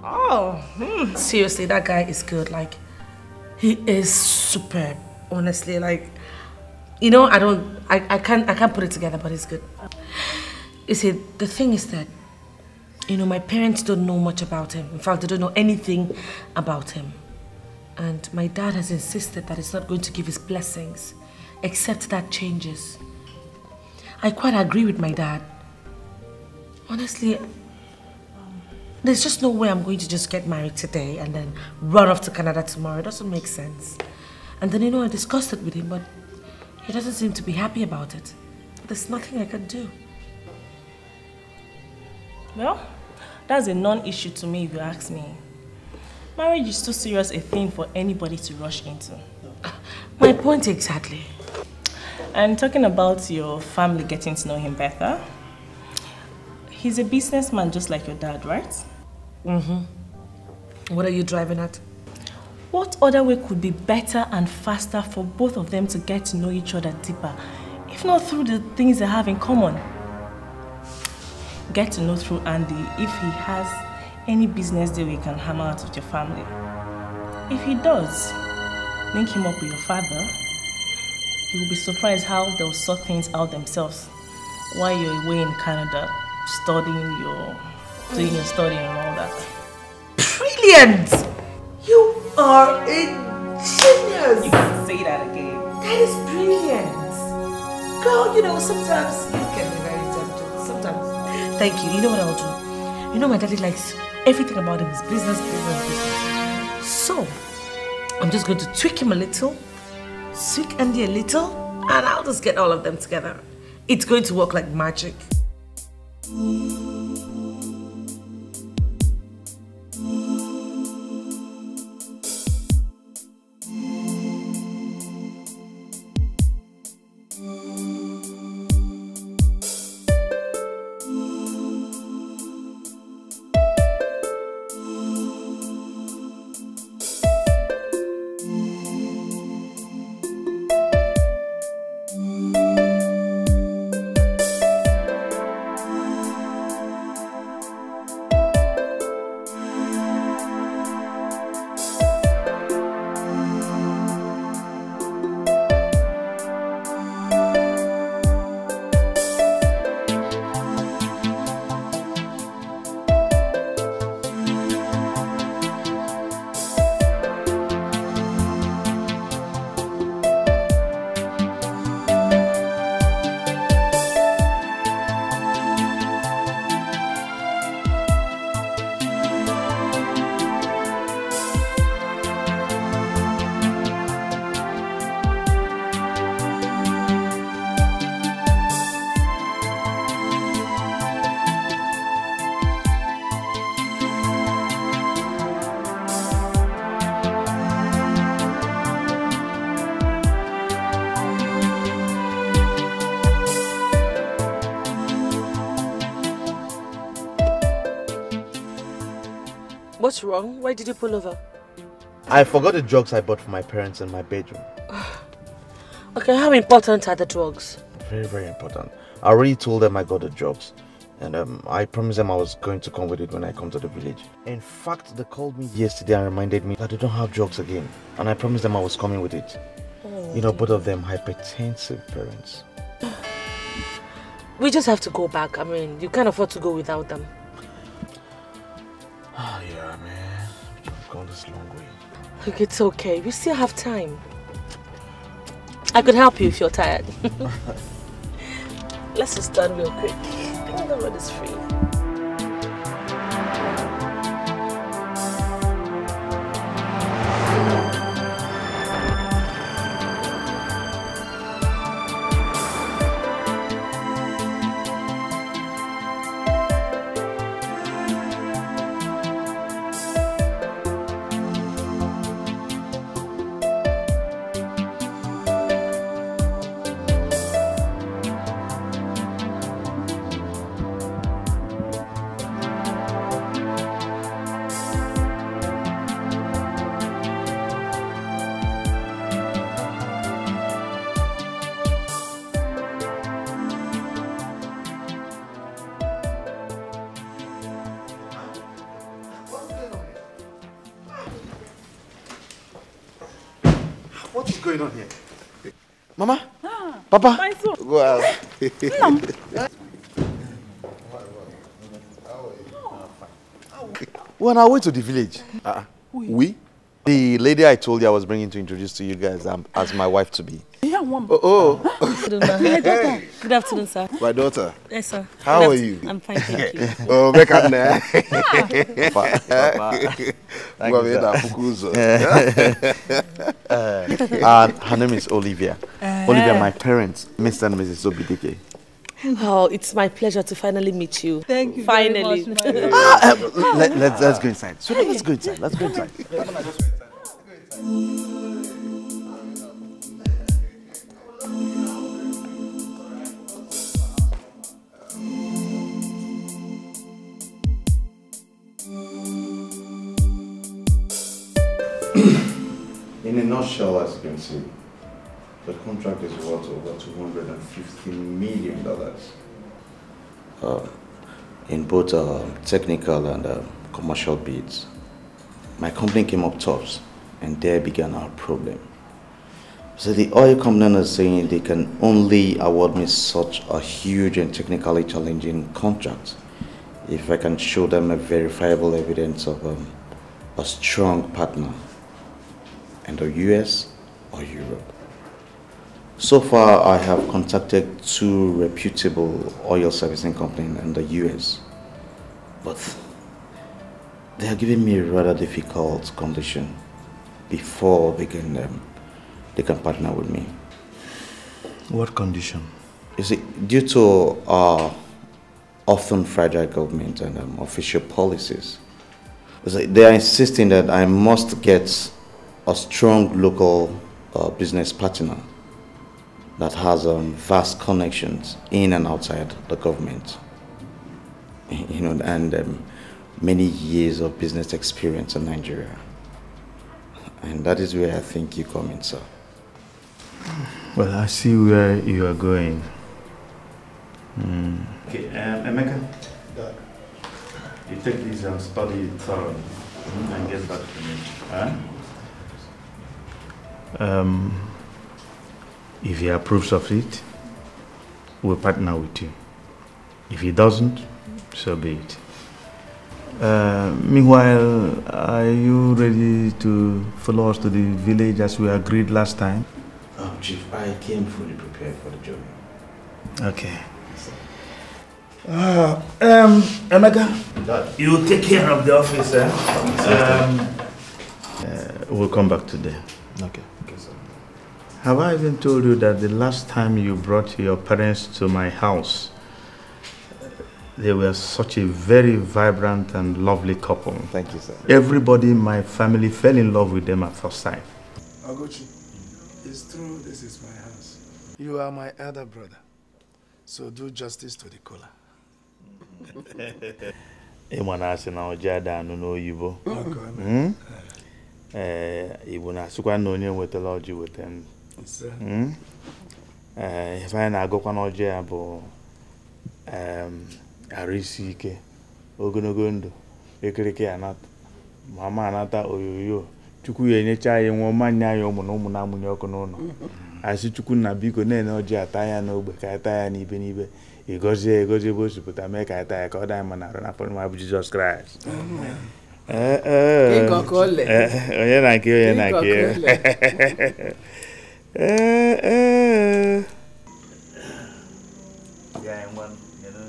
Oh, hmm. Seriously, that guy is good, like, he is superb, honestly, like, you know, I don't, I, I can't, I can't put it together, but it's good. You see, the thing is that, you know, my parents don't know much about him. In fact, they don't know anything about him. And my dad has insisted that he's not going to give his blessings, except that changes. I quite agree with my dad. Honestly, there's just no way I'm going to just get married today and then run off to Canada tomorrow. It doesn't make sense. And then, you know, I discussed it with him, but he doesn't seem to be happy about it. There's nothing I can do. Well, that's a non-issue to me if you ask me. Marriage is too serious a thing for anybody to rush into. My point exactly. And talking about your family getting to know him better, he's a businessman just like your dad, right? Mm-hmm. What are you driving at? What other way could be better and faster for both of them to get to know each other deeper, if not through the things they have in common? Get to know through Andy if he has any business deal we can hammer out with your family. If he does, link him up with your father. You will be surprised how they'll sort things out themselves while you're away in Canada, studying your, doing your studying and all that. Brilliant! You are a genius! You can say that again. That is brilliant! Girl, you know, sometimes you can be very tempted, sometimes. Thank you. You know what I'll do? You know my daddy likes everything about him is business, business, business. So, I'm just going to tweak him a little, tweak Andy a little, and I'll just get all of them together. It's going to work like magic. What's wrong? Why did you pull over? I forgot the drugs I bought for my parents in my bedroom. Okay, how important are the drugs? Very, very important. I already told them I got the drugs. And um, I promised them I was going to come with it when I come to the village. In fact, they called me yesterday and reminded me that they don't have drugs again. And I promised them I was coming with it. Oh. You know, both of them hypertensive parents. We just have to go back. I mean, you can't afford to go without them. Oh, yeah, man. We've gone this long way. Look, it's okay. We still have time. I could help you if you're tired. Let's just start real quick. I think the road is free. Papa? My son. Well. No. We're on our way to the village. Uh, oui. Oui? The lady I told you I was bringing to introduce to you guys um, as my wife to be. Yeah, one. Oh. oh. Good afternoon, hey. Good afternoon, sir. My daughter. Yes, sir. How Good are you? I'm fine, thank you. Oh, Beckham there. Papa. Papa. Thank you, sir. uh, her name is Olivia. Uh, Olivia, my parents, Mister and Missus Obidike. Oh, it's my pleasure to finally meet you. Thank you. Finally. Very much, ah, um, oh, let, let's, let's go inside. So let's go inside. Let's go inside. In a nutshell, as you can see, the contract is worth over two hundred fifty million dollars. Uh, in both uh, technical and uh, commercial bids, my company came up tops, and there began our problem. So the oil company is saying they can only award me such a huge and technically challenging contract if I can show them a verifiable evidence of um, a strong partner in the U S or Europe. So far, I have contacted two reputable oil servicing companies in the U S, but they are giving me a rather difficult condition before they can, um, they can partner with me. What condition? You see, due to our often fragile government and um, official policies, they are insisting that I must get a strong local uh, business partner that has um, vast connections in and outside the government, you know, and um, many years of business experience in Nigeria. And that is where I think you come in, sir. Well, I see where you are going. Mm. Okay, um, Emeka, Dad, you take this and study it thoroughly mm-hmm. and get back to me. Huh? Um. If he approves of it, we'll partner with you. If he doesn't, so be it. Uh, meanwhile, are you ready to follow us to the village as we agreed last time? Oh, Chief, I came fully prepared for the journey. Okay. Uh, um, Emeka, you take care of the office, eh? Um, uh, we'll come back today. Okay. Have I even told you that the last time you brought your parents to my house, they were such a very vibrant and lovely couple. Thank you, sir. Everybody in my family fell in love with them at first sight. Oguchi, it's true this is my house. You are my elder brother, so do justice to the kola. Emanasi na ojada anu n'oyibo. Mhm. Eh, Igbo na sukwa na onye wetela oji wetem. Mhm. Eh, ifa na agokwa na oji abụ um arisi ike ogologo ndụ ekirike anata. Mama anata oyoyo. Chukwu yenyecha anyị nwa manya anyị ụmụ na ụmụ na amunye ọkụ n'ụlọ. Asi chukwu na biko na-ene oji ata ya na ogbe ka ata ya n'ibe n'ibe. Igozie igozie bụ osipụta mee ka ata ya ka ọ daa mma n'arụ na pụrụ ma bụ Jizọs Kraịst. Eh eh. Onye na nke onye na nke. Eh eh. Ya ngwan, ya na.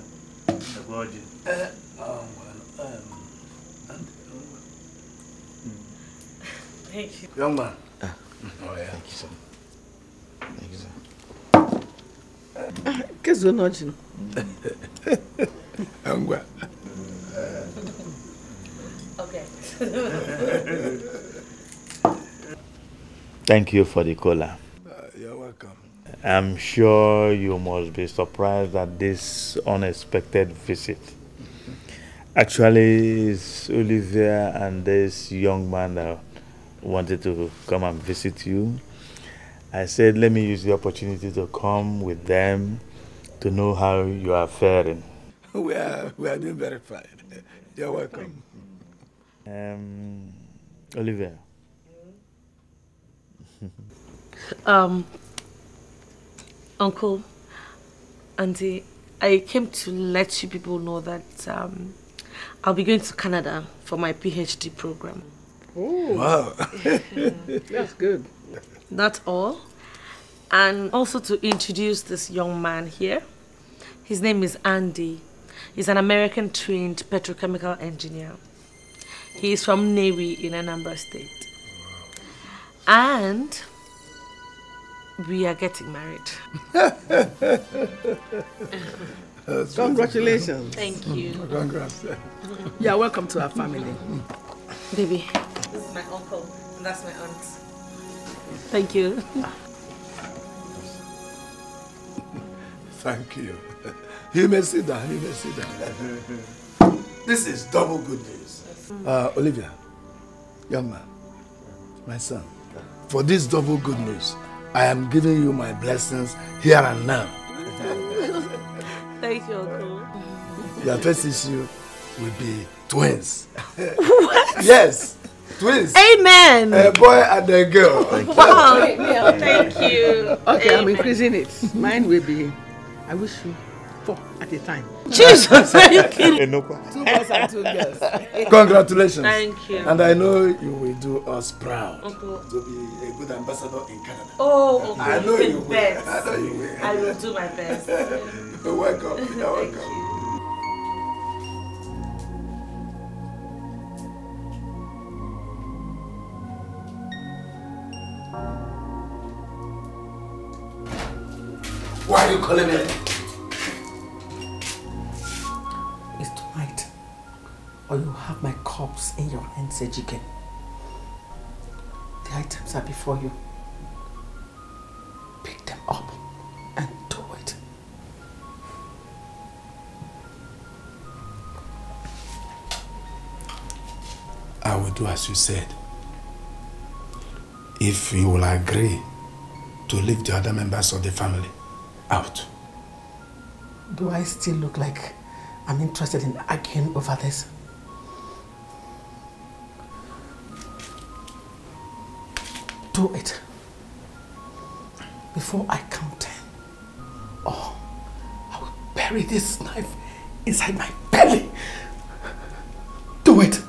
Egoji. Eh, oh ngwan. Thank you. Young man. Ah. Oh yeah. Thank you, sir. Thank you, sir. Because we're not in. Okay. Thank you for the cola. Uh, you're welcome. I'm sure you must be surprised at this unexpected visit. Actually, it's Olivia and this young man that wanted to come and visit you. I said, let me use the opportunity to come with them to know how you are faring. We are, we are doing very fine. You're welcome. Um, Olivia. um, Uncle, Auntie, I came to let you people know that um, I'll be going to Canada for my PhD program. Oh, wow. That's good. That's all. And also to introduce this young man here. His name is Andy. He's an American trained petrochemical engineer. He is from Nnewi in Anambra State. And we are getting married. Congratulations. Thank you. Congrats. You're welcome to our family. Baby, this is my uncle and that's my aunt. Thank you. Thank you. You may sit down, you may sit down. This is double good news. Uh, Olivia, young man, my son, for this double good news, I am giving you my blessings here and now. Thank you, Uncle. Your first issue will be twins. What? Yes. Twins. Amen. A boy and a girl. Wow. Thank you. Okay, amen. I'm increasing it. Mine will be, I wish you four at a time. Jesus, are you kidding? Two boys and two girls. Congratulations. Thank you. And I know you will do us proud Uncle. To be a good ambassador in Canada. Oh, okay. I know you, you will. I know you will. I will do my best. You're welcome. You're welcome. You. Why are you calling me? It's tonight, or you have my corpse in your hands, Ejike. The items are before you. Pick them up and do it. I will do as you said. If you will agree to leave the other members of the family out. Do I still look like I'm interested in arguing over this? Do it before I count ten. Oh, I will bury this knife inside my belly. Do it.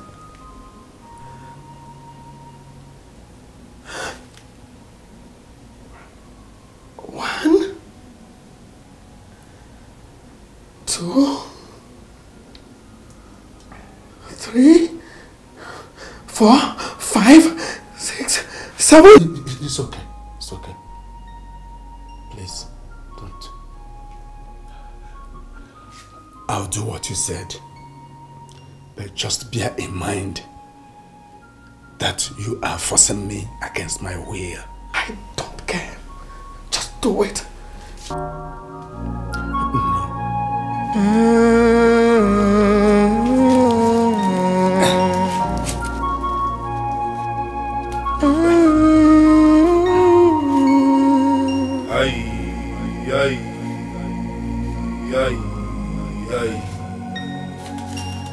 Four, five, six, seven. It's okay. It's okay. Please, don't. I'll do what you said. But just bear in mind that you are forcing me against my will. I don't care. Just do it. No.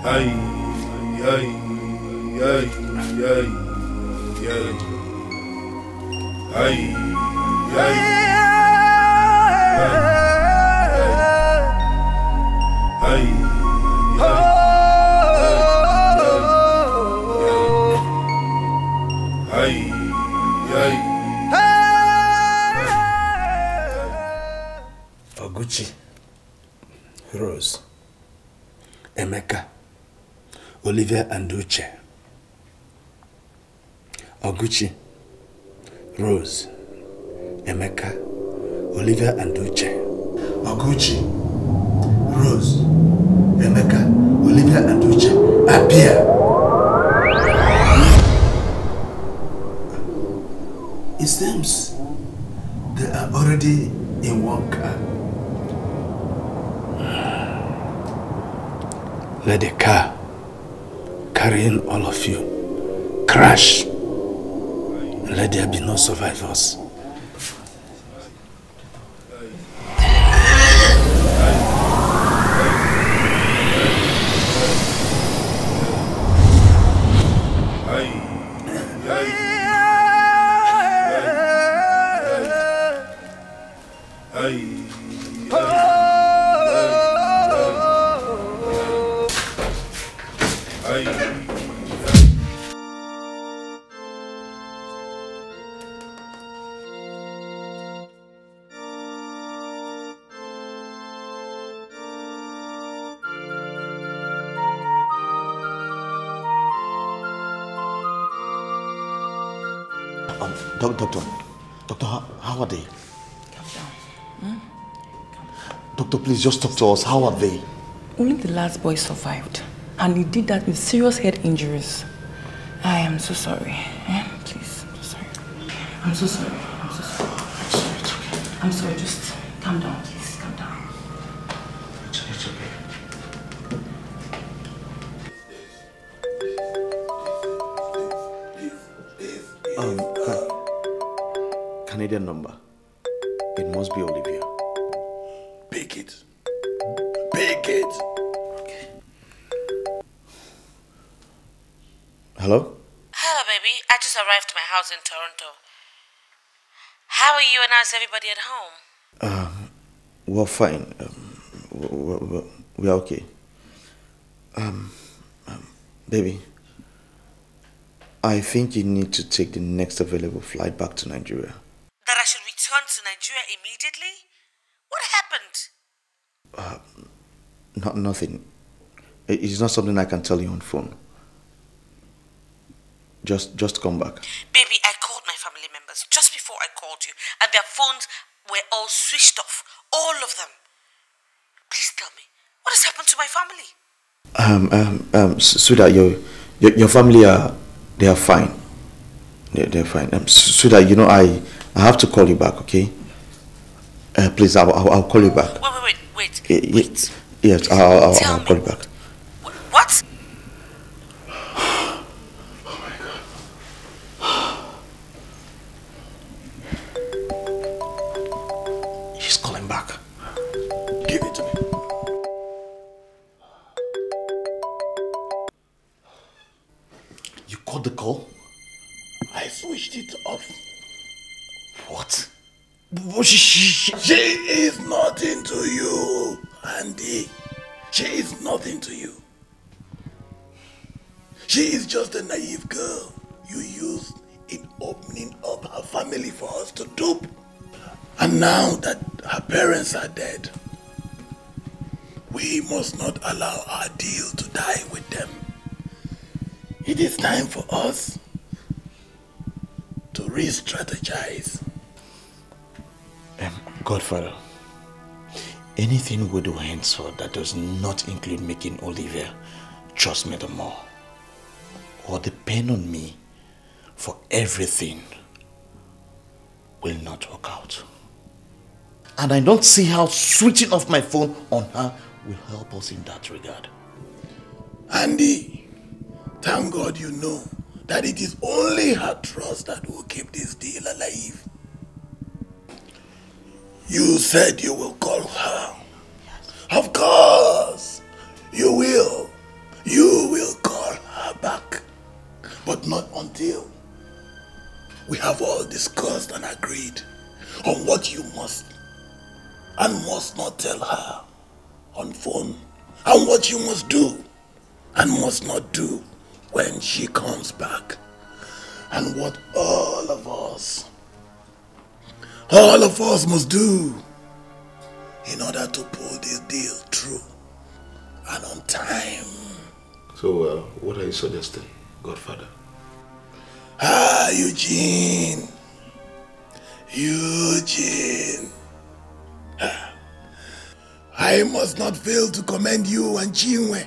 Ay, ay, ay, ay, ay. Ay, ay. Ay, ay. Ay, ay. Oguchi, Rose, Emeka, Olivia and Uche. Oguchi, Rose, Emeka, Olivia and Uche. Oguchi, Rose, Emeka, Olivia and Uche. Appear. It seems they are already in one car. Let the car carrying all of you crash and let there be no survivors. Doctor, Doctor, how are they? Calm down. Hmm? Calm down. Doctor, please just talk to us. How are they? Only the last boy survived, and he did that with serious head injuries. I am so sorry. Eh? Please, I'm so sorry. I'm so sorry. I'm so sorry. I'm sorry. Just calm down, please. Calm down. It's okay. Canadian number. It must be Olivia. Pick it. Pick it. Okay. Hello? Hello, baby. I just arrived to my house in Toronto. How are you and how's everybody at home? Uh, we're fine. Um, we're, we're, we're okay. Um, um, baby, I think you need to take the next available flight back to Nigeria. That I should return to Nigeria immediately? What happened? Uh, not nothing. It's not something I can tell you on phone. Just, just come back. Baby, I called my family members just before I called you, and their phones were all switched off. All of them. Please tell me, what has happened to my family? Um, um, um, sweetheart, your, your, your family are, they are fine. They're, they're fine. Um, sweetheart, you know, I. I have to call you back, okay? Uh, please, I'll, I'll, I'll call you back. Wait, wait, wait, wait. Uh, yes, yes, I'll, I'll, I'll call you back. What? Oh my God. She's calling back. Give it to me. You caught the call? I switched it off. What? But she, she, she is nothing to you, Andy. She is nothing to you. She is just a naive girl you used in opening up her family for us to dupe. And now that her parents are dead, we must not allow our deal to die with them. It is time for us to re-strategize. Um, Godfather, anything we do henceforth that does not include making Olivia trust me the more or depend on me for everything will not work out. And I don't see how switching off my phone on her will help us in that regard. Andy, thank God you know that it is only her trust that will keep this deal alive. You said you will call her. Yes. Of course, you will. You discussed and agreed on what you must and must not tell her on phone, and what you must do and must not do when she comes back, and what all of us, all of us must do in order to pull this deal through and on time. So, uh, what are you suggesting, Godfather? Ah, Eugene. Eugene. Ah. I must not fail to commend you and Chinwe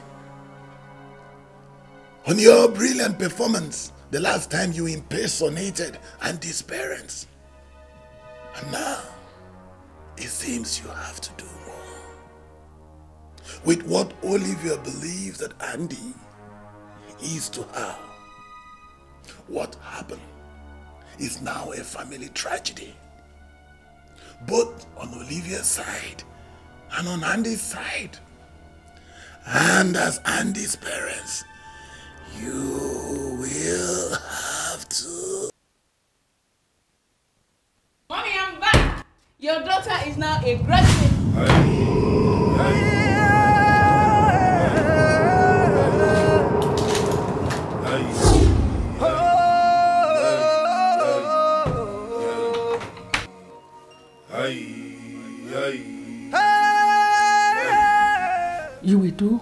on your brilliant performance the last time you impersonated Auntie's parents. And now, it seems you have to do more with what Olivia believes that Andy is to her. What happened is now a family tragedy, both on Olivia's side and on Andy's side. And as Andy's parents, you will have to... Mommy, I'm back! Your daughter is now a graduate. Hey. Hey. You will do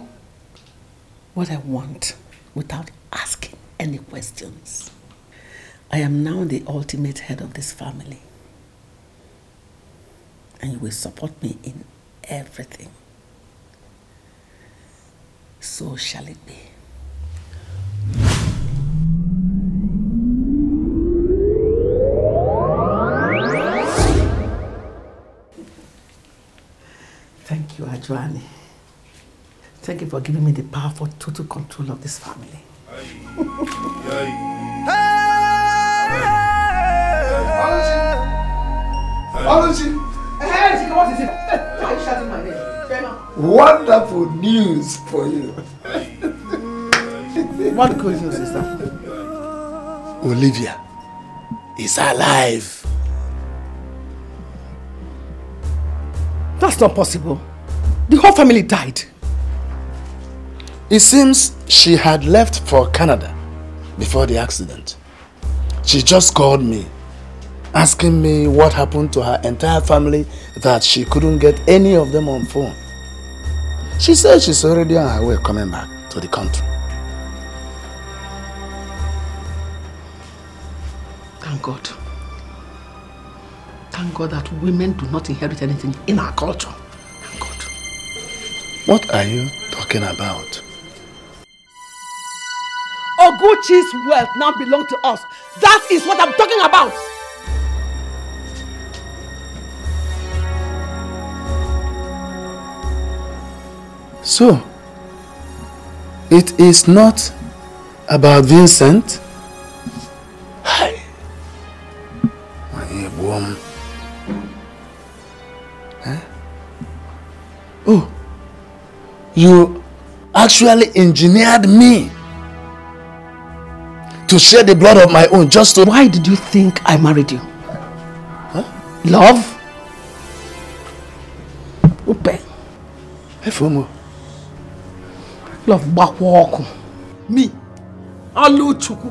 what I want without asking any questions. I am now the ultimate head of this family. And you will support me in everything. So shall it be. Thank you, Ajwani. Thank you for giving me the power for total control of this family. Aye. Aye. Aye. Aye. What is it? Why are you shouting my name? Wonderful news for you. What good news is that? Olivia is alive. That's not possible. The whole family died. It seems she had left for Canada before the accident. She just called me, asking me what happened to her entire family, that she couldn't get any of them on phone. She said she's already on her way coming back to the country. Thank God. Thank God that women do not inherit anything in our culture. Thank God. What are you talking about? Oguchi's wealth now belongs to us. That is what I'm talking about. So, it is not about Vincent? Hi. My woman. Huh? Oh, you actually engineered me to shed the blood of my own just to... Why did you think I married you? Huh? Love? Upe. Hey, Fomo. Love bakwoku. Me. Alu chuku.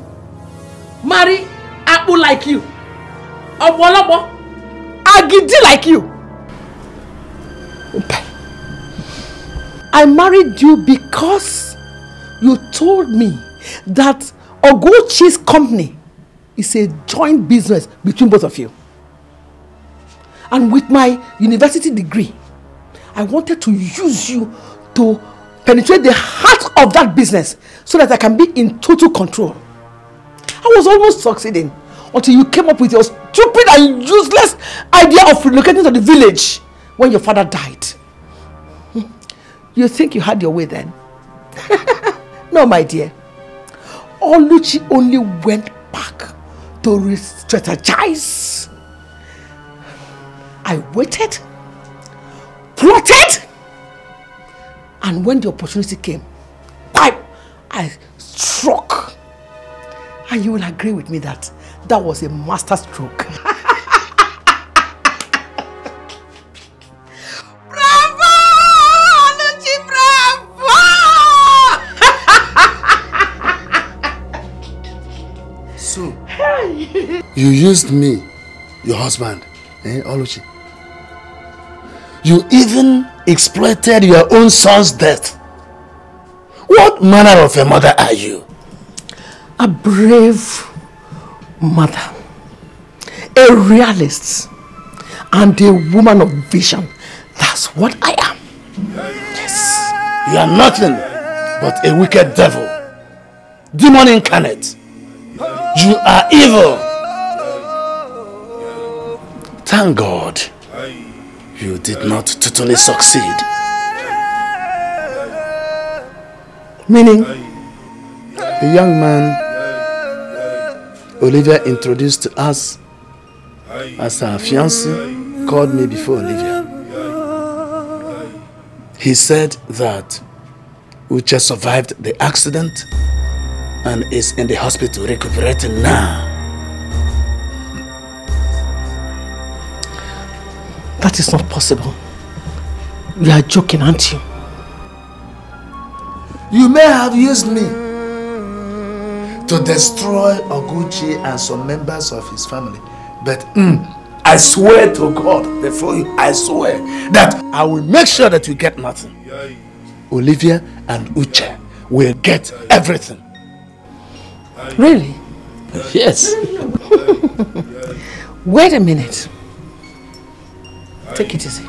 Marry Apu like you. Obolobo. Agidi like you. Upe. I married you because you told me that Oguchi's company is a joint business between both of you. And with my university degree, I wanted to use you to penetrate the heart of that business so that I can be in total control. I was almost succeeding until you came up with your stupid and useless idea of relocating to the village when your father died. You think you had your way then? No, my dear. Oluchi only went back to re-strategize. I waited, plotted, and when the opportunity came, I, I struck. And you will agree with me that that was a masterstroke. You used me, your husband, eh, Oluchi. You even exploited your own son's death. What manner of a mother are you? A brave mother, a realist, and a woman of vision. That's what I am. Yes. You are nothing but a wicked devil, demon incarnate. You are evil. Thank God you did not totally succeed. Meaning, the young man Olivia introduced to us as her fiancé called me before Olivia. He said that Uche survived the accident and is in the hospital recuperating now. That is not possible. You are joking, aren't you? You may have used me to destroy Oguchi and some members of his family, but mm, I swear to God, before you, I swear that I will make sure that you get nothing. Olivia and Uche will get everything. Really? Yes. Wait a minute. Take it easy.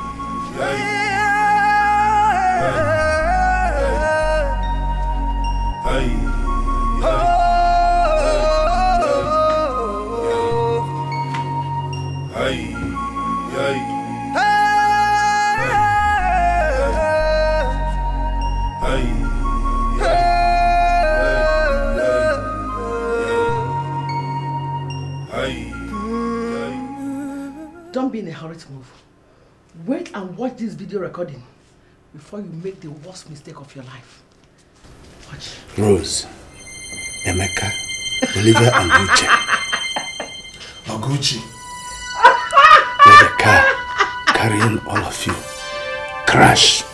Don't be in a hurry to move. Wait and watch this video recording before you make the worst mistake of your life. Watch. Rose, Emeka, Olivia and Uche. Oguchi. Let the car carrying all of you crash.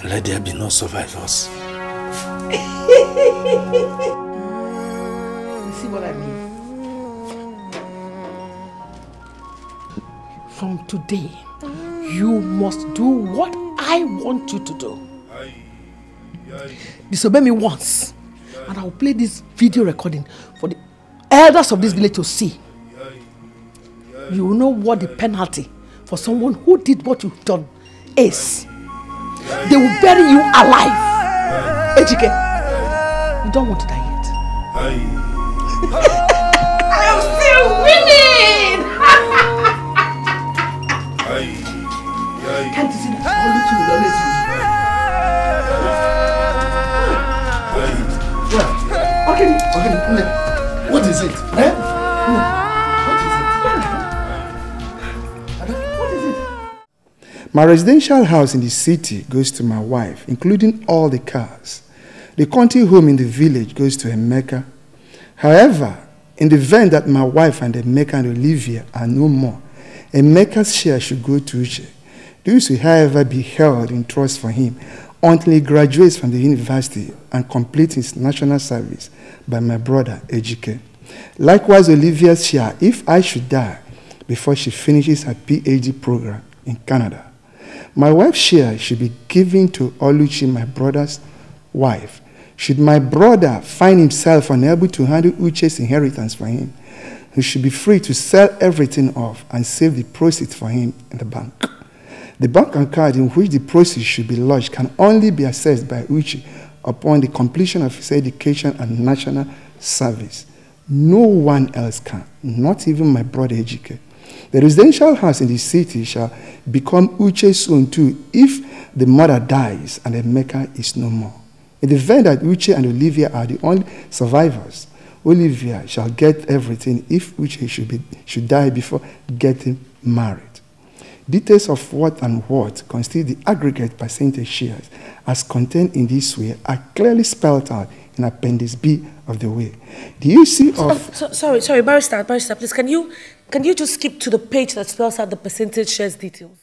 And let there be no survivors. You see what I mean? From today, you must do what I want you to do. Disobey me once, and I will play this video recording for the elders of this village to see. You will know what the penalty for someone who did what you've done is. They will bury you alive. Ejike, you don't want to die yet. I am still winning! Can't you see that only two will always be? Well, okay, okay, what is it? Eh? What is it? What is it? My residential house in the city goes to my wife, including all the cars. The country home in the village goes to Emeka. However, in the event that my wife and Emeka and Olivia are no more, Emeka's share should go to Uche. This will, however, be held in trust for him until he graduates from the university and completes his national service by my brother, Ejike. Likewise, Olivia's share, if I should die before she finishes her PhD program in Canada. My wife's share should be given to Oluchi, my brother's wife. Should my brother find himself unable to handle Uche's inheritance for him, he should be free to sell everything off and save the proceeds for him in the bank. The bank account in which the proceeds should be lodged can only be accessed by Uche upon the completion of his education and national service. No one else can, not even my brother Ejike. The residential house in the city shall become Uche's own too if the mother dies and the maker is no more. In the event that Uche and Olivia are the only survivors, Olivia shall get everything if Uche should, be, should die before getting married. Details of what and what constitute the aggregate percentage shares as contained in this will are clearly spelled out in Appendix B of the will. The U C of... Oh, so, sorry, sorry, Barrister, Barrister, please, can you, can you just skip to the page that spells out the percentage shares details?